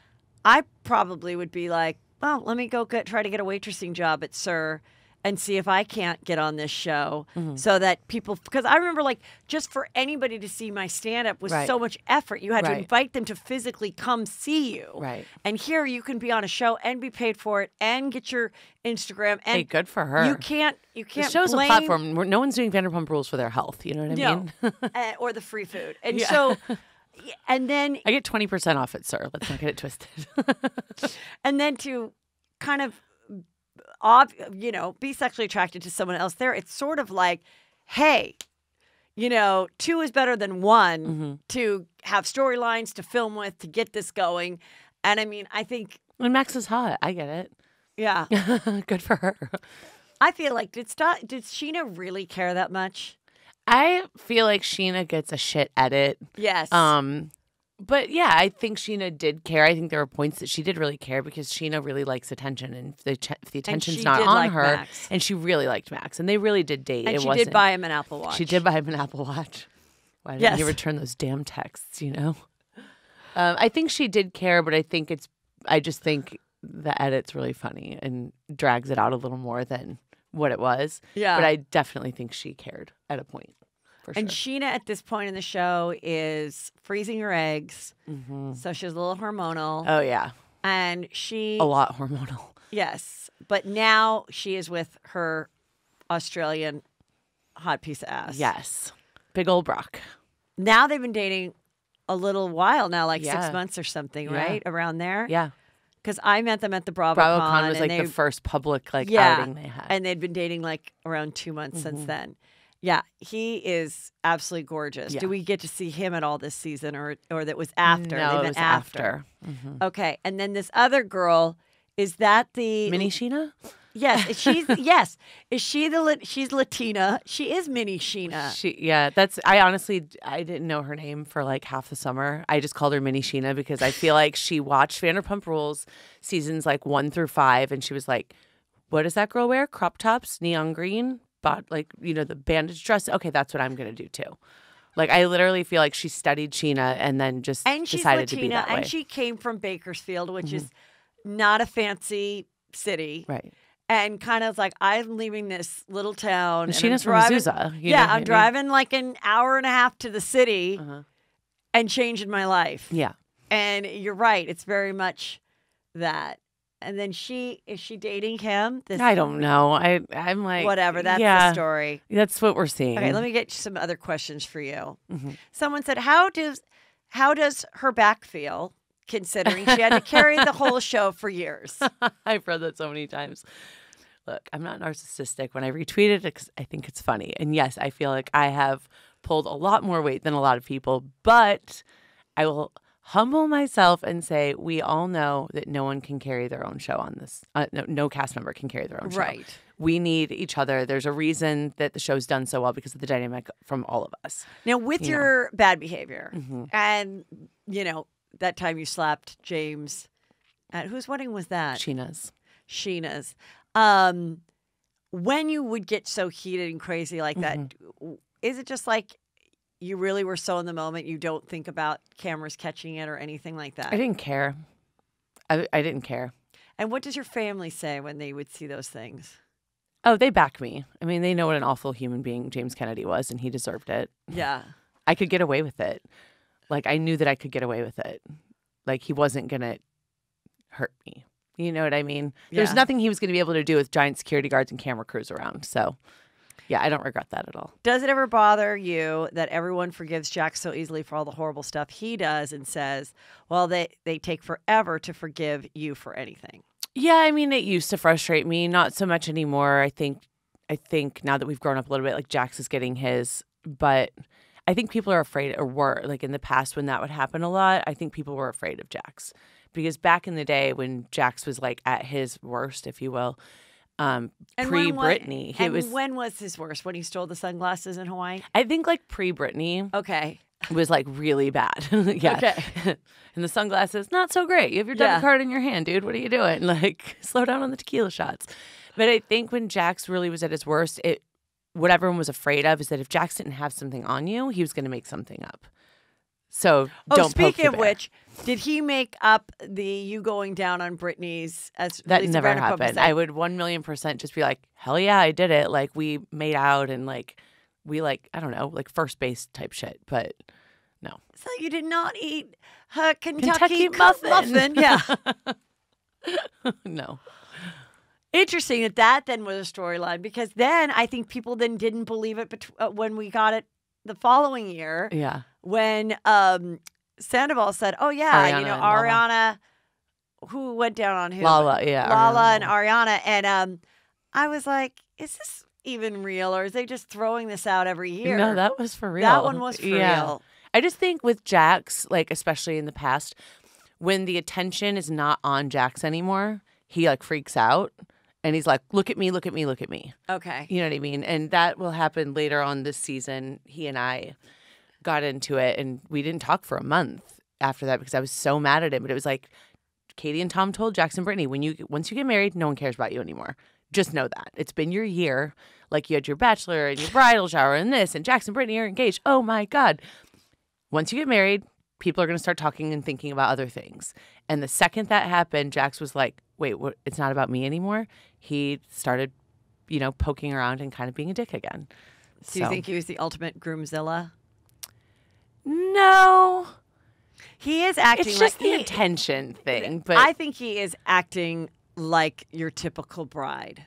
I probably would be like, well, let me go get, try to get a waitressing job at Sur and see if I can't get on this show mm-hmm. so that people, because I remember, like, just for anybody to see my stand-up was right. so much effort. You had right. to invite them to physically come see you. Right. And here you can be on a show and be paid for it and get your Instagram. And hey, good for her. You can't, you can't The show's blame... a platform where no one's doing Vanderpump Rules for their health. You know what I mean? No. uh, or the free food. And yeah. so... And then I get twenty percent off it, sir. Let's not get it twisted. And then to kind of, ob you know, be sexually attracted to someone else there, it's sort of like, hey, you know, two is better than one mm-hmm. to have storylines to film with, to get this going. And I mean, I think. When Max is hot, I get it. Yeah. Good for her. I feel like, did, St did Scheana really care that much? I feel like Scheana gets a shit edit. Yes. Um, but yeah, I think Scheana did care. I think there were points that she did really care because Scheana really likes attention, and if the, if the attention's not on like her, Max. And she really liked Max, and they really did date. And it she wasn't, did buy him an Apple Watch. She did buy him an Apple Watch. Why didn't yes. you return those damn texts? You know. Um, I think she did care, but I think it's. I just think the edit's really funny and drags it out a little more than. What it was. Yeah. But I definitely think she cared at a point. For and sure. Scheana at this point in the show is freezing her eggs. Mm-hmm. So she's a little hormonal. Oh, yeah. And she... A lot hormonal. Yes. But now she is with her Australian hot piece of ass. Yes. Big old Brock. Now they've been dating a little while now, like yeah. six months or something, yeah. right? Around there. Yeah. Because I met them at the BravoCon. BravoCon was like they, the first public like yeah, outing they had. And they'd been dating like around two months mm-hmm. since then. Yeah. He is absolutely gorgeous. Yeah. Do we get to see him at all this season or or that was after? No, it was after. after. Mm-hmm. Okay. And then this other girl, is that the... Mini Scheana? Yes. Is she's, yes. Is she the... She's Latina. She is Mini Scheana. She, yeah. That's... I honestly... I didn't know her name for like half the summer. I just called her Mini Scheana because I feel like she watched Vanderpump Rules seasons like one through five and she was like, what does that girl wear? Crop tops, neon green, but like, you know, the bandage dress. Okay, that's what I'm going to do too. Like, I literally feel like she studied Scheana and then just and she's decided Latina, to be that way. And she came from Bakersfield, which mm-hmm. is not a fancy city. Right. And kind of like, I'm leaving this little town. And Sheena's from Azusa. Yeah, I'm driving like an hour and a half to the city uh-huh. and changing my life. Yeah. And you're right. It's very much that. And then she, is she dating him? This I don't know. I, I'm like. Whatever. That's yeah, the story. That's what we're seeing. Okay, let me get some other questions for you. Mm-hmm. Someone said, how does, how does her back feel? Considering she had to carry the whole show for years. I've read that so many times. Look, I'm not narcissistic. When I retweet it, because I think it's funny. And yes, I feel like I have pulled a lot more weight than a lot of people, but I will humble myself and say we all know that no one can carry their own show on this. Uh, no, no cast member can carry their own show. Right. We need each other. There's a reason that the show's done so well because of the dynamic from all of us. Now, with you your know. bad behavior mm-hmm. and, you know, that time you slapped James at whose wedding was that? Sheena's. Sheena's. Um, when you would get so heated and crazy like mm-hmm. that, is it just like you really were so in the moment you don't think about cameras catching it or anything like that? I didn't care. I, I didn't care. And what does your family say when they would see those things? Oh, they back me. I mean, they know what an awful human being James Kennedy was, and he deserved it. Yeah. I could get away with it. Like, I knew that I could get away with it. Like, he wasn't going to hurt me. You know what I mean? Yeah. There's nothing he was going to be able to do with giant security guards and camera crews around. So, yeah, I don't regret that at all. Does it ever bother you that everyone forgives Jax so easily for all the horrible stuff he does and says, well, they, they take forever to forgive you for anything? Yeah, I mean, it used to frustrate me. Not so much anymore. I think, I think now that we've grown up a little bit, like, Jax is getting his, but... I think people are afraid, or were, like in the past when that would happen a lot, I think people were afraid of Jax. Because back in the day when Jax was like at his worst, if you will, um, pre-Brittany. And was, when was his worst? When he stole the sunglasses in Hawaii? I think like pre-Brittany. Okay. was like really bad. Yeah. Okay. And the sunglasses, not so great. You have your debit yeah. card in your hand, dude. What are you doing? Like, slow down on the tequila shots. But I think when Jax really was at his worst, it what everyone was afraid of is that if Jax didn't have something on you, he was going to make something up. So oh, don't speaking of which, did he make up the you going down on Brittany's? As that never happened. I would one million percent just be like, hell yeah, I did it. Like we made out and like we like I don't know, like first base type shit. But no. So you did not eat her Kentucky, Kentucky muffin. muffin. Yeah. No. Interesting that that then was a storyline because then I think people then didn't believe it uh, when we got it the following year. Yeah. When um, Sandoval said, oh, yeah, Ariana you know, Ariana, Lala. Who went down on who? Lala, yeah. Lala Ariana. and Ariana. And um, I was like, is this even real or is they just throwing this out every year? No, that was for real. That one was for yeah. real. I just think with Jax, like, especially in the past, when the attention is not on Jax anymore, he, like, freaks out. And he's like, look at me, look at me, look at me. Okay. You know what I mean? And that will happen later on this season. He and I got into it and we didn't talk for a month after that because I was so mad at him. But it was like Katie and Tom told Jax and Brittany, when you once you get married, no one cares about you anymore. Just know that. It's been your year. Like you had your bachelor and your bridal shower and this and Jax and Brittany are engaged. Oh my God. Once you get married, people are going to start talking and thinking about other things. And the second that happened, Jax was like, wait, what, it's not about me anymore. He started, you know, poking around and kind of being a dick again. So, so. You think he was the ultimate groomzilla? No, he is acting. It's just like the he, attention thing. But I think he is acting like your typical bride.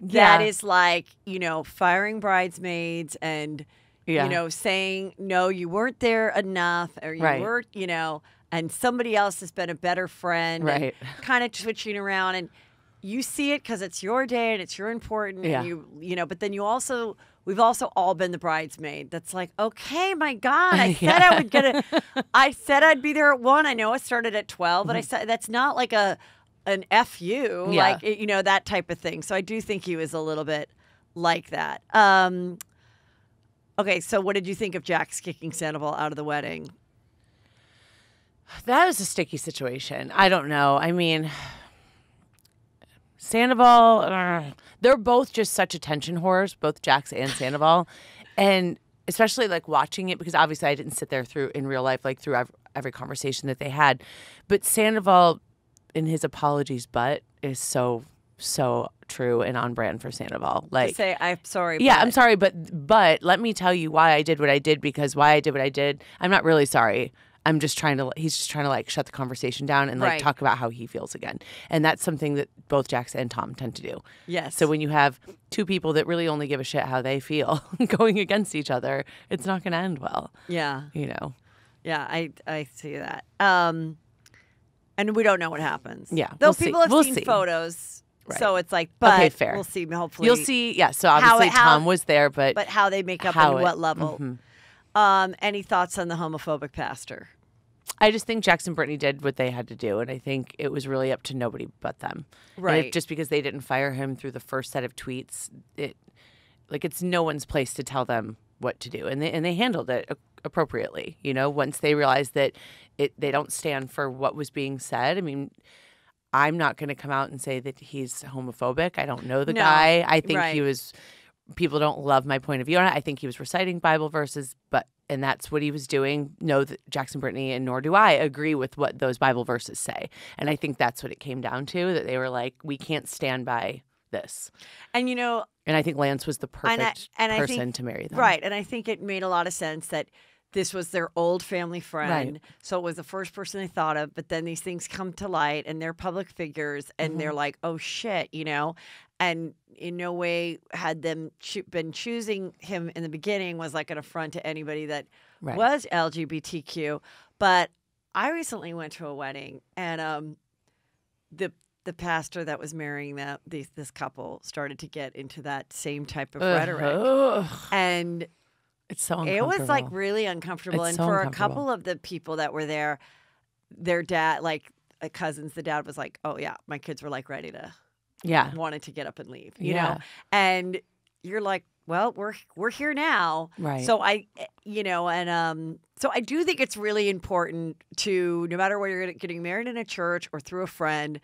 Yeah. That is like you know firing bridesmaids and yeah. you know saying no, you weren't there enough, or you right. weren't, you know, and somebody else has been a better friend. Right. Kind of switching around, and you see it because it's your day and it's your important. Yeah. And you you know, but then you also. We've also all been the bridesmaid. That's like, okay, my God, I said yeah. I would get it. I said I'd be there at one. I know I started at twelve, but I said that's not like a an F U, yeah. like you know that type of thing. So I do think he was a little bit like that. Um, okay, so what did you think of Jax kicking Sandoval out of the wedding? That was a sticky situation. I don't know. I mean. Sandoval, uh, they're both just such attention whores, both Jax and Sandoval. And especially like watching it, because obviously I didn't sit there through in real life, like through every conversation that they had. But Sandoval in his apologies butt is so, so true and on brand for Sandoval. Like to say, I'm sorry. Yeah, but. I'm sorry, but but let me tell you why I did what I did, because why I did what I did, I'm not really sorry. I'm just trying to, he's just trying to like shut the conversation down and like right. talk about how he feels again. And that's something that both Jax and Tom tend to do. Yes. So when you have two people that really only give a shit how they feel going against each other, it's not going to end well. Yeah. You know? Yeah, I, I see that. Um, and we don't know what happens. Yeah. Though we'll people see. have we'll seen see. photos. Right. So it's like, but okay, fair. We'll see. Hopefully. You'll see. Yeah. So obviously how, Tom how, was there, but. But how they make up and what level. Mm-hmm. Um, any thoughts on the homophobic pastor? I just think Jax and Brittany did what they had to do, and I think it was really up to nobody but them. Right. It, just because they didn't fire him through the first set of tweets, it like it's no one's place to tell them what to do, and they and they handled it appropriately. You know, once they realized that it they don't stand for what was being said. I mean, I'm not going to come out and say that he's homophobic. I don't know the no. guy. I think right. he was. People don't love my point of view on it. I think he was reciting Bible verses, but and that's what he was doing. No, that Jax and Brittany, and nor do I agree with what those Bible verses say. And I think that's what it came down to, that they were like, we can't stand by this. And, you know. And I think Lance was the perfect and I, and person I think, to marry them. Right. And I think it made a lot of sense that this was their old family friend. Right. So it was the first person they thought of. But then these things come to light and they're public figures and mm-hmm. they're like, oh, shit, you know. And in no way had them cho been choosing him in the beginning was like an affront to anybody that right. was L G B T Q. But I recently went to a wedding, and um, the the pastor that was marrying that these, this couple started to get into that same type of uh, rhetoric, uh, and it's so uncomfortable. It was like really uncomfortable. It's and so for uncomfortable. a couple of the people that were there, their dad, like uh, cousins, the dad was like, "Oh yeah, my kids were like ready to." Yeah. Wanted to get up and leave, you yeah. know? And you're like, well, we're we're here now. Right. So I, you know, and um, so I do think it's really important to, no matter where you're getting married, in a church or through a friend,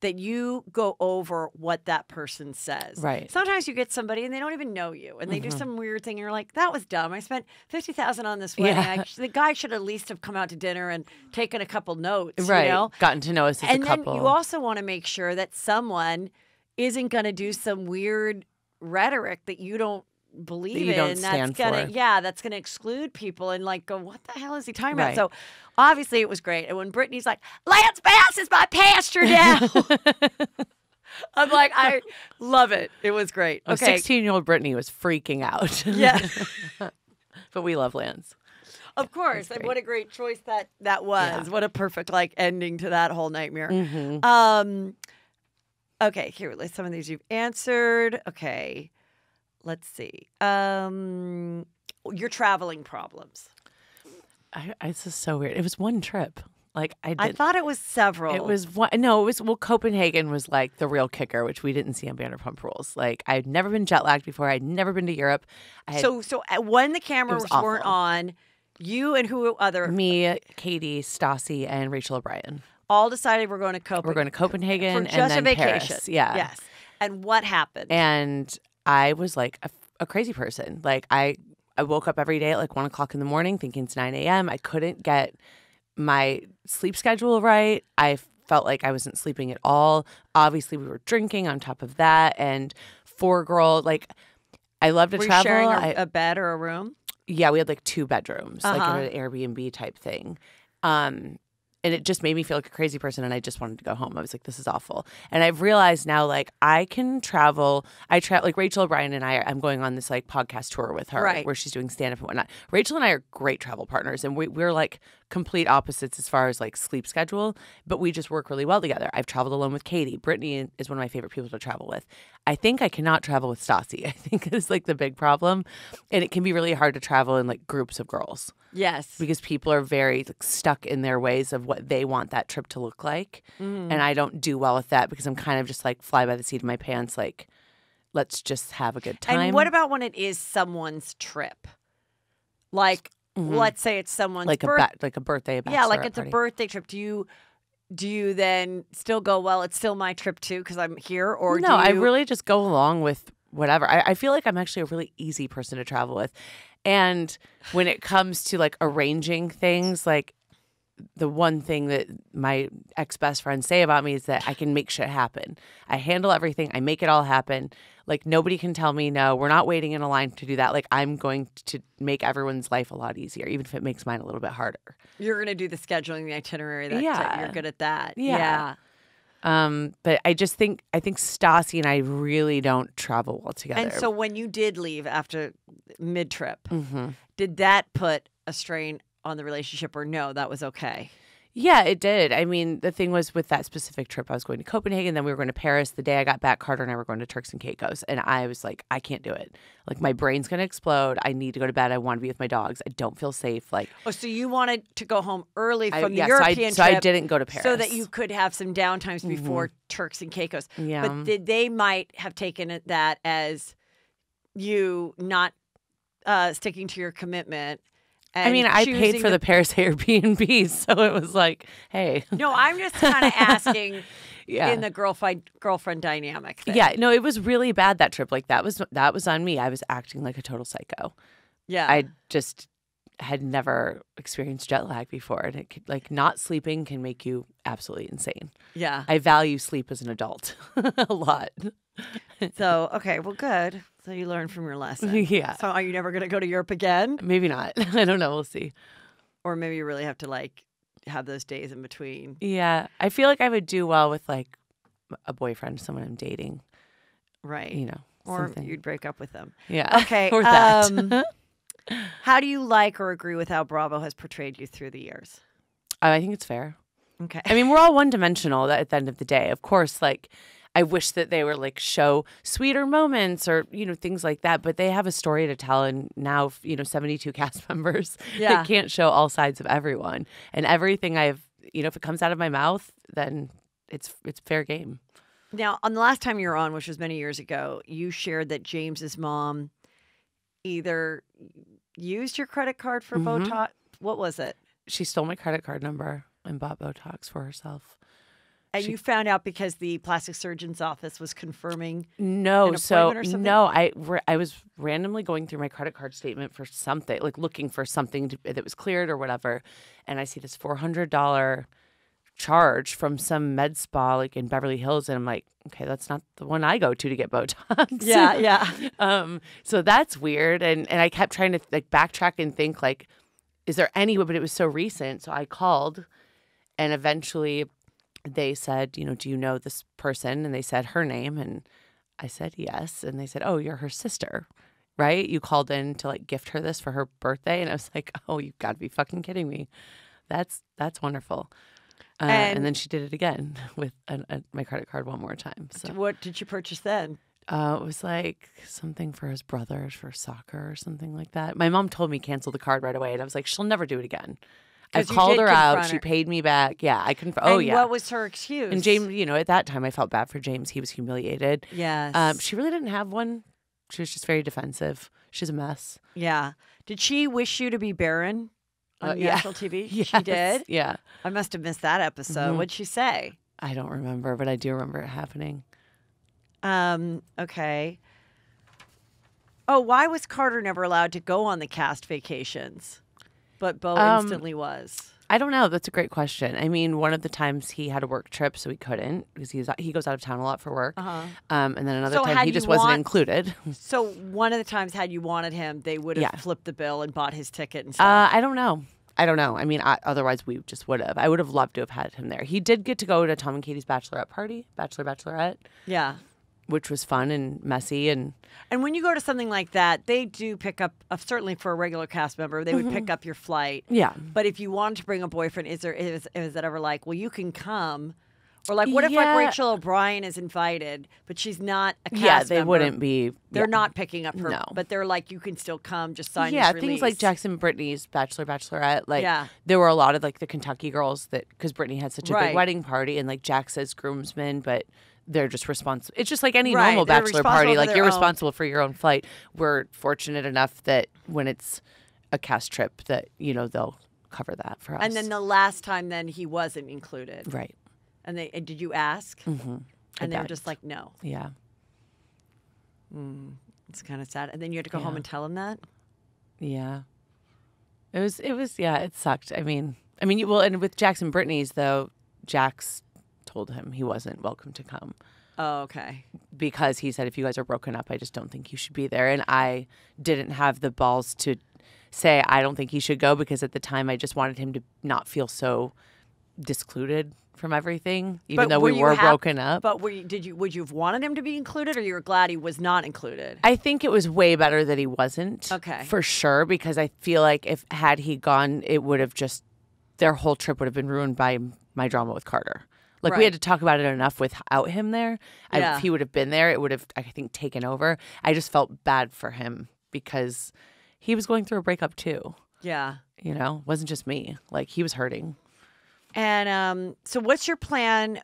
that you go over what that person says. Right. Sometimes you get somebody and they don't even know you, and they mm-hmm. do some weird thing, and you're like, "That was dumb. I spent fifty thousand on this wedding. Yeah. I, the guy should at least have come out to dinner and taken a couple notes. Right. You know? Gotten to know us as and a couple." And then you also want to make sure that someone isn't going to do some weird rhetoric that you don't believe that you in. Don't stand that's gonna, for. Yeah, that's gonna exclude people and like go, what the hell is he talking right. about? So obviously it was great. And when Brittany's like, "Lance Bass is my pastor now," I'm like, I love it. It was great. Okay, sixteen-year-old Brittany was freaking out. Yeah, but we love Lance. Of yeah, course, and what a great choice that that was. Yeah. What a perfect like ending to that whole nightmare. Mm-hmm. Um. Okay, here, list some of these you've answered. Okay, let's see. Um, your traveling problems. I, I, this is so weird. It was one trip. Like I, I thought it was several. It was one. No, it was well. Copenhagen was like the real kicker, which we didn't see on Vanderpump Rules. Like I had never been jet lagged before. I'd never been to Europe. I had, so, so when the cameras weren't on, you and who other? Me, Katie, Stassi, and Rachel O'Brien. All decided we're going to Copenhagen. We're going to Copenhagen for just and then a vacation. Paris. Yeah. Yes. And what happened? And I was like a, a crazy person. Like I, I woke up every day at like one o'clock in the morning, thinking it's nine a m. I couldn't get my sleep schedule right. I felt like I wasn't sleeping at all. Obviously, we were drinking on top of that, and four girl like I love to were travel. You sharing a, I, a bed or a room? Yeah, we had like two bedrooms, uh-huh. like an Airbnb type thing. Um. And it just made me feel like a crazy person, and I just wanted to go home. I was like, this is awful. And I've realized now, like, I can travel. I travel, like, Rachel O'Brien and I, I'm going on this, like, podcast tour with her right. where she's doing stand-up and whatnot. Rachel and I are great travel partners, and we, we're, like, complete opposites as far as, like, sleep schedule, but we just work really well together. I've traveled alone with Katie. Brittany is one of my favorite people to travel with. I think I cannot travel with Stassi. I think it's, like, the big problem, and it can be really hard to travel in, like, groups of girls. Yes. Because people are very like, stuck in their ways of what they want that trip to look like. Mm. And I don't do well with that because I'm kind of just like fly by the seat of my pants, like, let's just have a good time. And what about when it is someone's trip? Like, mm-hmm. let's say it's someone's like a like a birthday bachelorette yeah, like it's party. A birthday trip. Do you... Do you then still go, well, it's still my trip too because I'm here? Or no, do you... I really just go along with whatever. I, I feel like I'm actually a really easy person to travel with. And when it comes to like arranging things, like the one thing that my ex-best friends say about me is that I can make shit happen. I handle everything. I make it all happen. Like nobody can tell me no. We're not waiting in a line to do that. Like I'm going to make everyone's life a lot easier, even if it makes mine a little bit harder. You're going to do the scheduling, the itinerary. That yeah. You're good at that. Yeah. yeah. Um, but I just think, I think Stassi and I really don't travel well together. And so when you did leave after mid-trip, mm-hmm. did that put a strain on the relationship or no, that was okay? Yeah, it did. I mean, the thing was with that specific trip, I was going to Copenhagen, then we were going to Paris. The day I got back, Carter and I were going to Turks and Caicos, and I was like, I can't do it. Like, my brain's going to explode. I need to go to bed. I want to be with my dogs. I don't feel safe. Like, oh, so you wanted to go home early from I, the yeah, European so I, trip. So I didn't go to Paris. So that you could have some downtimes before mm-hmm. Turks and Caicos. Yeah. But th they might have taken that as you not uh, sticking to your commitment. I mean, I paid for the, the Paris Airbnb, so it was like, hey. No, I'm just kind of asking yeah. in the girlfriend girlfriend dynamic thing. Yeah, no, it was really bad, that trip. Like, that was that was on me. I was acting like a total psycho. Yeah. I just had never experienced jet lag before. And, it could, like, not sleeping can make you absolutely insane. Yeah. I value sleep as an adult a lot. So, okay, well, good. So you learned from your lesson. Yeah. So are you never going to go to Europe again? Maybe not. I don't know. We'll see. Or maybe you really have to like have those days in between. Yeah. I feel like I would do well with like a boyfriend, someone I'm dating. Right. You know. Or something. You'd break up with them. Yeah. Okay. Or that. Um, how do you like or agree with how Bravo has portrayed you through the years? Uh, I think it's fair. Okay. I mean, we're all one-dimensional at the end of the day. Of course, like... I wish that they were like show sweeter moments or, you know, things like that. But they have a story to tell. And now, you know, seventy-two cast members yeah. that can't show all sides of everyone. And everything I've, you know, if it comes out of my mouth, then it's it's fair game. Now, on the last time you were on, which was many years ago, you shared that James's mom either used your credit card for mm-hmm. Botox. What was it? She stole my credit card number and bought Botox for herself. And she, you found out because the plastic surgeon's office was confirming no, an appointment so or something? No, I I was randomly going through my credit card statement for something, like looking for something to, that was cleared or whatever, and I see this four hundred dollar charge from some med spa like in Beverly Hills, and I'm like, okay, that's not the one I go to to get Botox. Yeah, yeah. um, so that's weird, and and I kept trying to like backtrack and think like, is there any way? But it was so recent, so I called, and eventually. They said, you know, do you know this person? And they said her name. And I said, yes. And they said, oh, you're her sister, right? You called in to like gift her this for her birthday. And I was like, oh, you've got to be fucking kidding me. That's that's wonderful. Uh, and, and then she did it again with an, a, my credit card one more time. So what did you purchase then? Uh, it was like something for his brothers for soccer or something like that. My mom told me cancel the card right away. And I was like, she'll never do it again. I called her out. Her. She paid me back. Yeah, I confront. Oh, yeah. What was her excuse? And James, you know, at that time, I felt bad for James. He was humiliated. Yes. Um, she really didn't have one. She was just very defensive. She's a mess. Yeah. Did she wish you to be barren on uh, national yeah. T V? Yes. She did? Yeah. I must have missed that episode. Mm-hmm. What'd she say? I don't remember, but I do remember it happening. Um. Okay. Oh, why was Carter never allowed to go on the cast vacations? But Beau um, instantly was. I don't know. That's a great question. I mean, one of the times he had a work trip, so he couldn't because he's he goes out of town a lot for work. Uh-huh. um, and then another so time he just want, wasn't included. So one of the times, had you wanted him, they would have yeah. flipped the bill and bought his ticket and stuff. Uh, I don't know. I don't know. I mean, I, otherwise we just would have. I would have loved to have had him there. He did get to go to Tom and Katie's bachelorette party, bachelor bachelorette. Yeah. Which was fun and messy. And and when you go to something like that, they do pick up, uh, certainly for a regular cast member, they mm-hmm. would pick up your flight. Yeah. But if you wanted to bring a boyfriend, is there is, is that ever like, well, you can come? Or like, what yeah. if like Rachel O'Brien is invited, but she's not a cast member? Yeah, they member. wouldn't be. They're yeah. not picking up her. No. But they're like, you can still come, just sign yeah, this release. Yeah, things like Jax and Brittany's Bachelor, Bachelorette. Like, yeah. there were a lot of like the Kentucky girls that, because Brittany had such a right. big wedding party and like Jax says groomsmen, but... They're just responsible. It's just like any right. normal bachelor party. Like you're own. responsible for your own flight. We're fortunate enough that when it's a cast trip that, you know, they'll cover that for us. And then the last time then he wasn't included. Right. And they and did you ask? Mm-hmm. And they were just like, no. Yeah. Mm, it's kind of sad. And then you had to go yeah. home and tell him that? Yeah. It was, it was, yeah, it sucked. I mean, I mean, you, well, and with Jax and Brittany's though, Jax told him he wasn't welcome to come. Oh, okay. Because he said, if you guys are broken up, I just don't think you should be there. And I didn't have the balls to say, I don't think he should go because at the time I just wanted him to not feel so discluded from everything, even but though were we were broken up. But were you, did you, would you have wanted him to be included or you were glad he was not included? I think it was way better that he wasn't. Okay. For sure. Because I feel like if had he gone, it would have just, their whole trip would have been ruined by my drama with Carter. Like, right. we had to talk about it enough without him there. Yeah. I, if he would have been there, it would have, I think, taken over. I just felt bad for him because he was going through a breakup, too. Yeah. You know, it wasn't just me. Like, he was hurting. And um, so what's your plan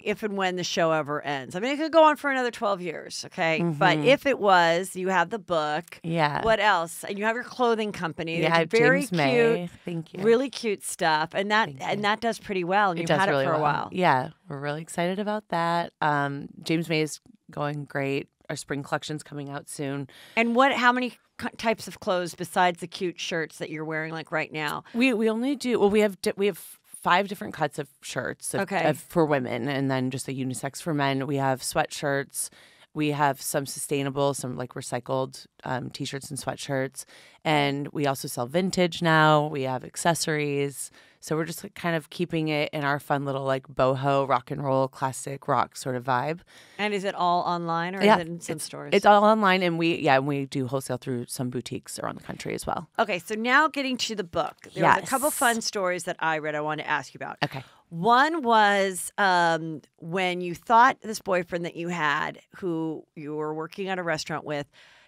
if and when the show ever ends? I mean, it could go on for another twelve years, okay? Mm-hmm. But if it was, you have the book. Yeah. What else? And you have your clothing company. Yeah, I have very James cute, May. Thank you. Really cute stuff, and that Thank and you. that does pretty well. And it you've does had really it for well. a while. Yeah, we're really excited about that. Um, James May is going great. Our spring collection's coming out soon. And what? How many types of clothes besides the cute shirts that you're wearing like right now? We we only do well. We have we have. Five different cuts of shirts of, okay. of, for women and then just a unisex for men. We have sweatshirts. We have some sustainable, some like recycled um, T-shirts and sweatshirts. And we also sell vintage now. We have accessories. So we're just like, kind of keeping it in our fun little like boho, rock and roll, classic rock sort of vibe. And is it all online or yeah, is it in some it's, stores? It's all online. And we, yeah, and we do wholesale through some boutiques around the country as well. Okay. So now getting to the book. There yes. was a couple fun stories that I read I want to ask you about. Okay. One was um, when you thought this boyfriend that you had, who you were working at a restaurant with,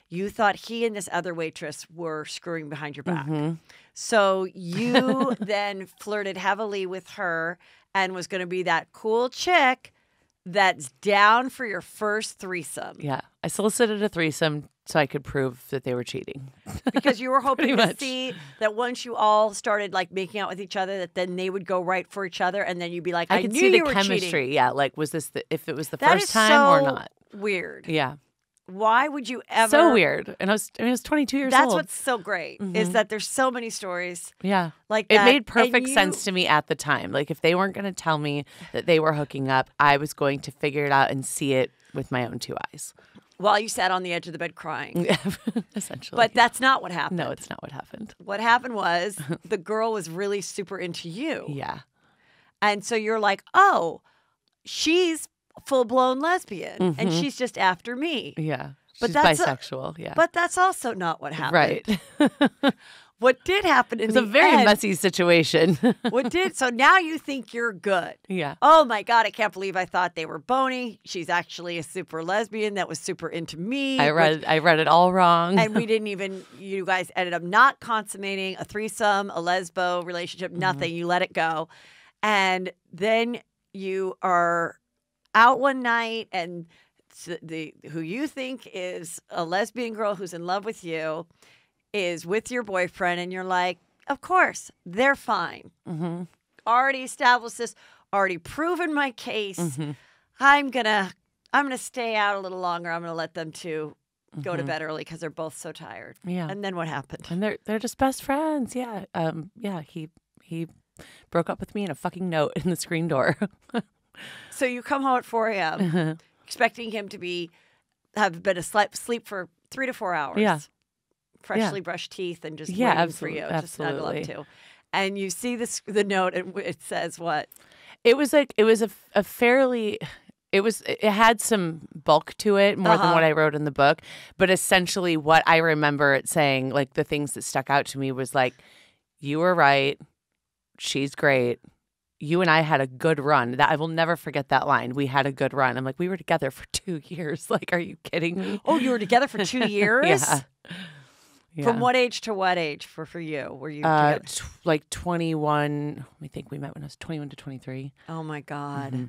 you thought he and this other waitress were screwing behind your back. Mm-hmm. So you then flirted heavily with her and was going to be that cool chick that's down for your first threesome. Yeah. I solicited a threesome so I could prove that they were cheating. Because you were hoping to see that once you all started like making out with each other, that then they would go right for each other, and then you'd be like, I, I could knew see the you chemistry. Were cheating. Yeah, like was this the, if it was the that first is time so or not? Weird. Yeah. Why would you ever? So weird. And I was, I mean, I was twenty-two years That's old. That's what's so great mm-hmm. is that there's so many stories. Yeah. Like that. It made perfect you... sense to me at the time. Like if they weren't going to tell me that they were hooking up, I was going to figure it out and see it with my own two eyes. While you sat on the edge of the bed crying. Essentially. But that's not what happened. No, it's not what happened. What happened was the girl was really super into you. Yeah. And so you're like, oh, she's full-blown lesbian, mm-hmm. and she's just after me. Yeah, but she's that's bisexual, a, yeah. But that's also not what happened. Right. What did happen in the It was the a very end, messy situation. What did, so now you think you're good. Yeah. Oh, my God, I can't believe I thought they were bony. She's actually a super lesbian that was super into me. I read, which, I read it all wrong. And we didn't even, you guys ended up not consummating a threesome, a lesbo relationship, nothing. Mm-hmm. You let it go. And then you are... out one night, and the who you think is a lesbian girl who's in love with you is with your boyfriend, and you're like, of course, they're fine. Mm-hmm. Already established this, already proven my case. Mm-hmm. I'm gonna, I'm gonna stay out a little longer. I'm gonna let them two mm-hmm. go to bed early because they're both so tired. Yeah. And then what happened? And they're they're just best friends. Yeah. Um. Yeah. He he broke up with me in a fucking note in the screen door. So you come home at four A M Mm-hmm. expecting him to be have been asleep sleep for three to four hours. Yeah. Freshly yeah. brushed teeth and just yeah, waiting for you absolutely. to snuggle up to. And you see this the note and it says what? It was like it was a, a fairly it was it had some bulk to it more uh-huh. than what I wrote in the book, but essentially what I remember it saying, like the things that stuck out to me was like, you were right, she's great. You and I had a good run. That I will never forget that line. We had a good run. I'm like, we were together for two years. Like, are you kidding me? Oh, you were together for two years? Yeah. Yeah. From what age to what age for, for you? Were you uh, t like twenty-one? I think we met when I was twenty-one to twenty-three. Oh, my God. Mm-hmm.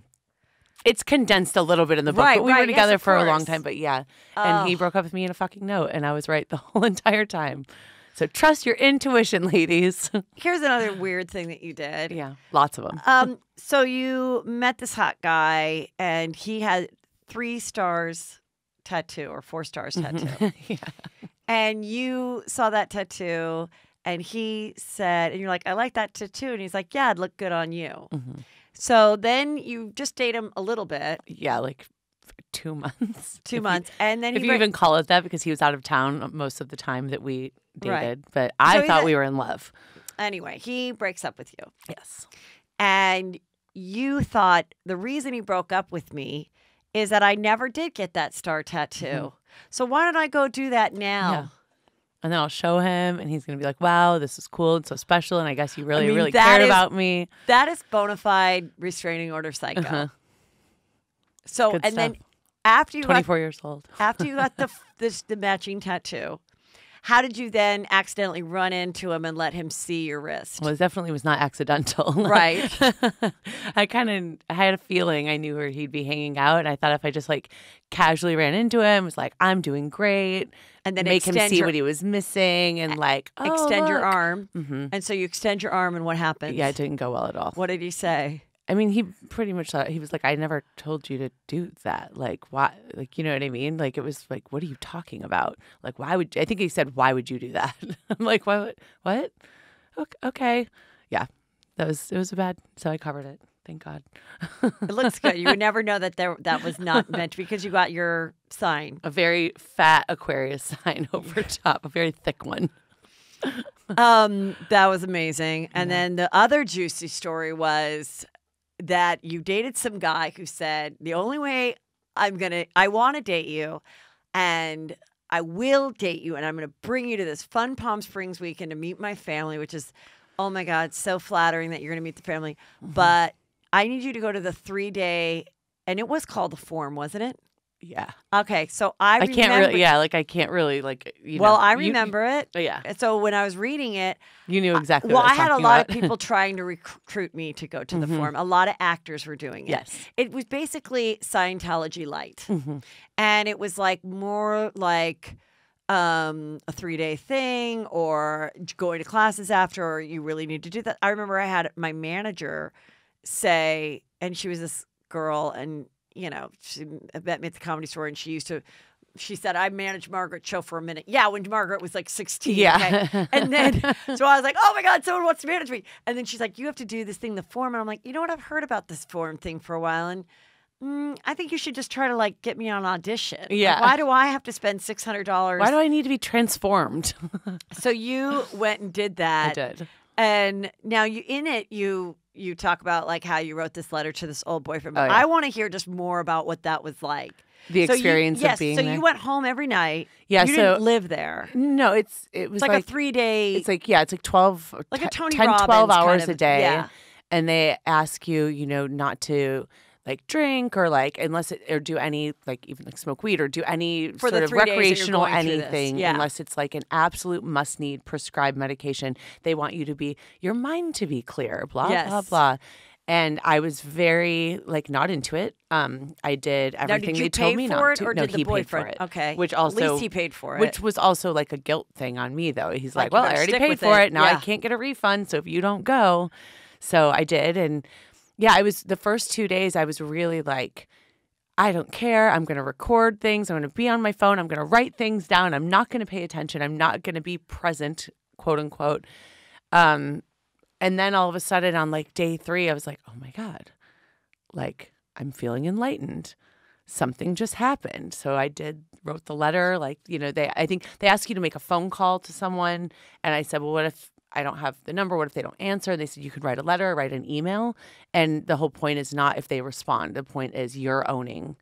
It's condensed a little bit in the book, right, but we right, were together yes, for course. a long time. But, yeah. Oh. And he broke up with me in a fucking note, and I was right the whole entire time. So trust your intuition, ladies. Here's another weird thing that you did. Yeah, lots of them. Um, so you met this hot guy, and he had three stars tattoo or four stars tattoo. Yeah. And you saw that tattoo, and he said, and you're like, I like that tattoo. And he's like, yeah, it'd look good on you. Mm-hmm. So then you just date him a little bit. Yeah, like... Two months. Two months. And then he If you even call it that, because he was out of town most of the time that we dated. Right. But I so thought we were in love. Anyway, he breaks up with you. Yes. And you thought the reason he broke up with me is that I never did get that star tattoo. Mm-hmm. So why don't I go do that now? Yeah. And then I'll show him, and he's going to be like, wow, this is cool and so special. And I guess you really, I mean, really cared is, about me. That is bona fide restraining order psycho. Uh-huh. So, Good and stuff. then after you twenty-four got, years old, after you got the this the matching tattoo, how did you then accidentally run into him and let him see your wrist? Well, it definitely was not accidental, right? I kind of I had a feeling I knew where he'd be hanging out, and I thought if I just like casually ran into him, was like, I'm doing great, and then make him see your, what he was missing, and like oh, extend look. your arm, mm-hmm. and so you extend your arm, and what happens? Yeah, it didn't go well at all. What did he say? I mean, he pretty much thought, he was like, I never told you to do that. Like, why? Like, you know what I mean? Like, it was like, what are you talking about? Like, why would, I think he said, why would you do that? I'm like, why would, what? Okay. Yeah. That was, it was a bad, so I covered it. Thank God. It looks good. You would never know that there, that was not meant to, because you got your sign. A very fat Aquarius sign over top, a very thick one. um, That was amazing. And yeah. then the other juicy story was... that you dated some guy who said, the only way I'm going to, I want to date you and I will date you and I'm going to bring you to this fun Palm Springs weekend to meet my family, which is, oh my God, so flattering that you're going to meet the family. Mm-hmm. But I need you to go to the three day, and it was called The Forum, wasn't it? Yeah. Okay. So I, I remember, can't really, yeah, like I can't really, like, you well, know, I remember you, it. Yeah. And so when I was reading it, you knew exactly I, well, what I, was I had a lot about. of people trying to recruit me to go to mm-hmm. the forum. A lot of actors were doing it. Yes. It was basically Scientology light. Mm-hmm. And it was like more like um, a three-day thing or going to classes after, or you really need to do that. I remember I had my manager say, and she was this girl, and, you know, she met me at the Comedy Store, and she used to, she said, I managed Margaret Cho for a minute. Yeah, when Margaret was like sixteen. Yeah. Okay? And then, so I was like, oh my God, someone wants to manage me. And then she's like, you have to do this thing, the form. And I'm like, you know what? I've heard about this form thing for a while. And mm, I think you should just try to like get me on audition. Yeah. Like, why do I have to spend six hundred dollars? Why do I need to be transformed? So you went and did that. I did. And now you in it, you you talk about like how you wrote this letter to this old boyfriend. Oh, yeah. I want to hear just more about what that was like. The experience so you, yes, of being so there. So you went home every night. Yeah, you so, didn't live there. No, it's it was it's like, like a three day. It's like yeah, it's like twelve, like a Tony ten, Robbins twelve hours kind of, a day, yeah. And they ask you, you know, not to like drink or like unless it or do any like even like smoke weed or do any For sort of recreational anything yeah. unless it's like an absolute must need prescribed medication. They want you to be your mind to be clear. Blah yes. blah blah. And I was very, like, not into it. Um, I did everything they told me not to. No, he paid for it. Okay. Which also, at least he paid for it. Which was also, like, a guilt thing on me, though. He's like, well, I already paid for it. Now I can't get a refund, so if you don't go. So I did. And, yeah, I was the first two days I was really like, I don't care. I'm going to record things. I'm going to be on my phone. I'm going to write things down. I'm not going to pay attention. I'm not going to be present, quote, unquote. Um And then all of a sudden on like day three, I was like, oh my God, like I'm feeling enlightened. Something just happened. So I did, wrote the letter. Like, you know, they, I think they ask you to make a phone call to someone. And I said, well, what if I don't have the number? What if they don't answer? And they said, you could write a letter, write an email. And the whole point is not if they respond. The point is you're owning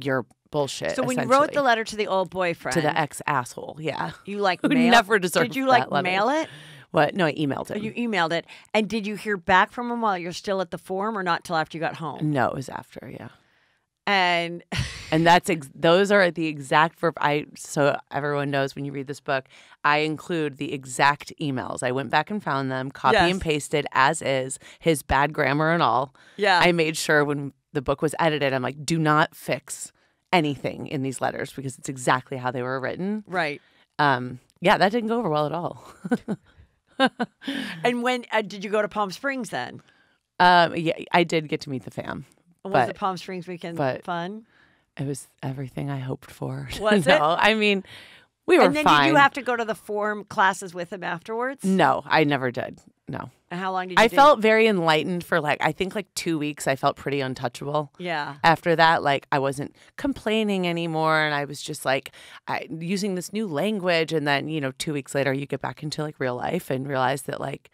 your bullshit. So when you wrote the letter to the old boyfriend. To the ex-asshole. Yeah. You like mailed it? Who never deserved that letter. Did you like mail it? What? No, I emailed it. Oh, you emailed it. And did you hear back from him while you're still at the forum or not till after you got home? No, it was after, yeah. And and that's ex those are the exact verb. I so everyone knows when you read this book, I include the exact emails. I went back and found them, copy yes. and pasted as is, his bad grammar and all. Yeah. I made sure when the book was edited, I'm like, do not fix anything in these letters because it's exactly how they were written. Right. Um, yeah, that didn't go over well at all. And when uh, did you go to Palm Springs then? Um, yeah, I did get to meet the fam. Was but, the Palm Springs weekend but fun? It was everything I hoped for. Was no, it? I mean, we were fine. And then fine. Did you have to go to the form classes with him afterwards? No, I never did. No. And how long did you I do? Felt very enlightened for like, I think like two weeks I felt pretty untouchable. Yeah. After that, like I wasn't complaining anymore. And I was just like I, using this new language. And then, you know, two weeks later you get back into like real life and realize that like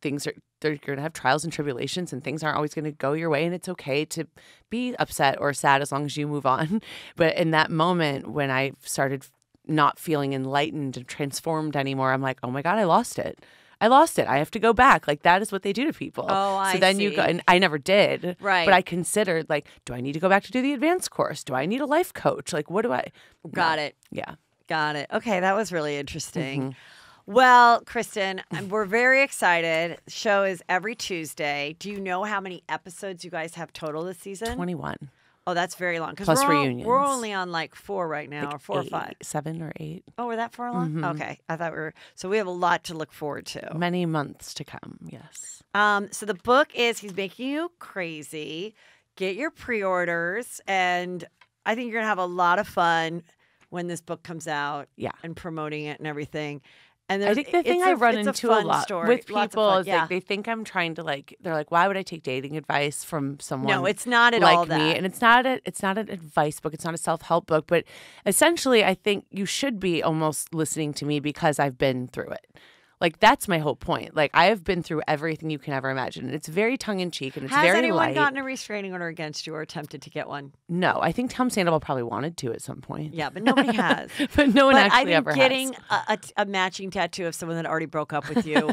things are, they're going to have trials and tribulations and things aren't always going to go your way. And it's okay to be upset or sad as long as you move on. But in that moment when I started not feeling enlightened and transformed anymore, I'm like, oh my God, I lost it. I lost it. I have to go back. Like that is what they do to people. Oh, I see. So then see. you go, and I never did. Right. But I considered like, do I need to go back to do the advanced course? Do I need a life coach? Like, what do I? Got no. it. Yeah. Got it. Okay, that was really interesting. Mm-hmm. Well, Kristen, we're very excited. The show is every Tuesday. Do you know how many episodes you guys have total this season? twenty-one. Oh, that's very long. Plus we're reunions. All, we're only on like four right now, like or four eight, or five. Seven or eight. Oh, we're that far along? Mm-hmm. Okay. I thought we were. So we have a lot to look forward to. Many months to come, yes. Um, so the book is He's Making You Crazy. Get your pre-orders. And I think you're going to have a lot of fun when this book comes out. Yeah. And promoting it and everything. And I think the thing I run into a lot with people is like they think I'm trying to like they're like why would I take dating advice from someone? No, it's not at all that. And it's not a it's not an advice book. It's not a self-help book. But essentially, I think you should be almost listening to me because I've been through it. Like that's my whole point. Like I have been through everything you can ever imagine. It's very tongue in cheek and it's very light. Has anyone gotten a restraining order against you or attempted to get one? No, I think Tom Sandoval probably wanted to at some point. Yeah, but nobody has. But no one actually ever has. But I think getting a, a, a matching tattoo of someone that already broke up with you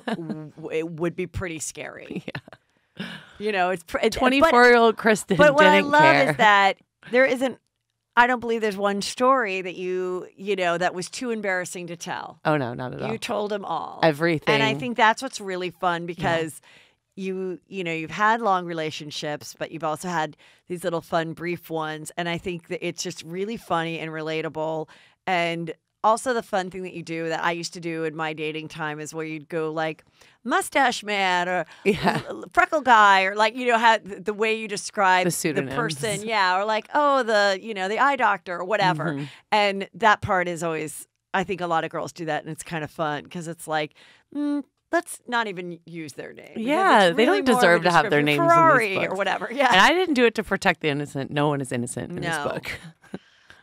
it would be pretty scary. Yeah, you know, it's twenty-four-year-old Kristen didn't care. But what I love is that there isn't. I don't believe there's one story that you, you know, that was too embarrassing to tell. Oh, no, not at all. You told them all. Everything. And I think that's what's really fun because yeah. you, you know, you've had long relationships, but you've also had these little fun, brief ones. And I think that it's just really funny and relatable. And also the fun thing that you do that I used to do in my dating time is where you'd go like mustache man or yeah. freckle guy or like, you know, how the way you describe the, the person. Yeah. Or like, oh, the, you know, the eye doctor or whatever. Mm-hmm. And that part is always, I think a lot of girls do that. And it's kind of fun because it's like, mm, let's not even use their name. Yeah, really they don't deserve to have their names Ferrari in this book. Or whatever. Yeah, and I didn't do it to protect the innocent. No one is innocent in no. this book.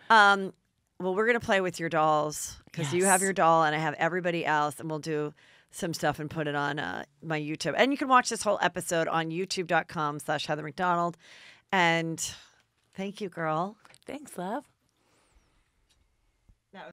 um, well, we're gonna play with your dolls because yes. you have your doll and I have everybody else, and we'll do some stuff and put it on uh, my YouTube. And you can watch this whole episode on YouTube dot com slash Heather McDonald. And thank you, girl. Thanks, love.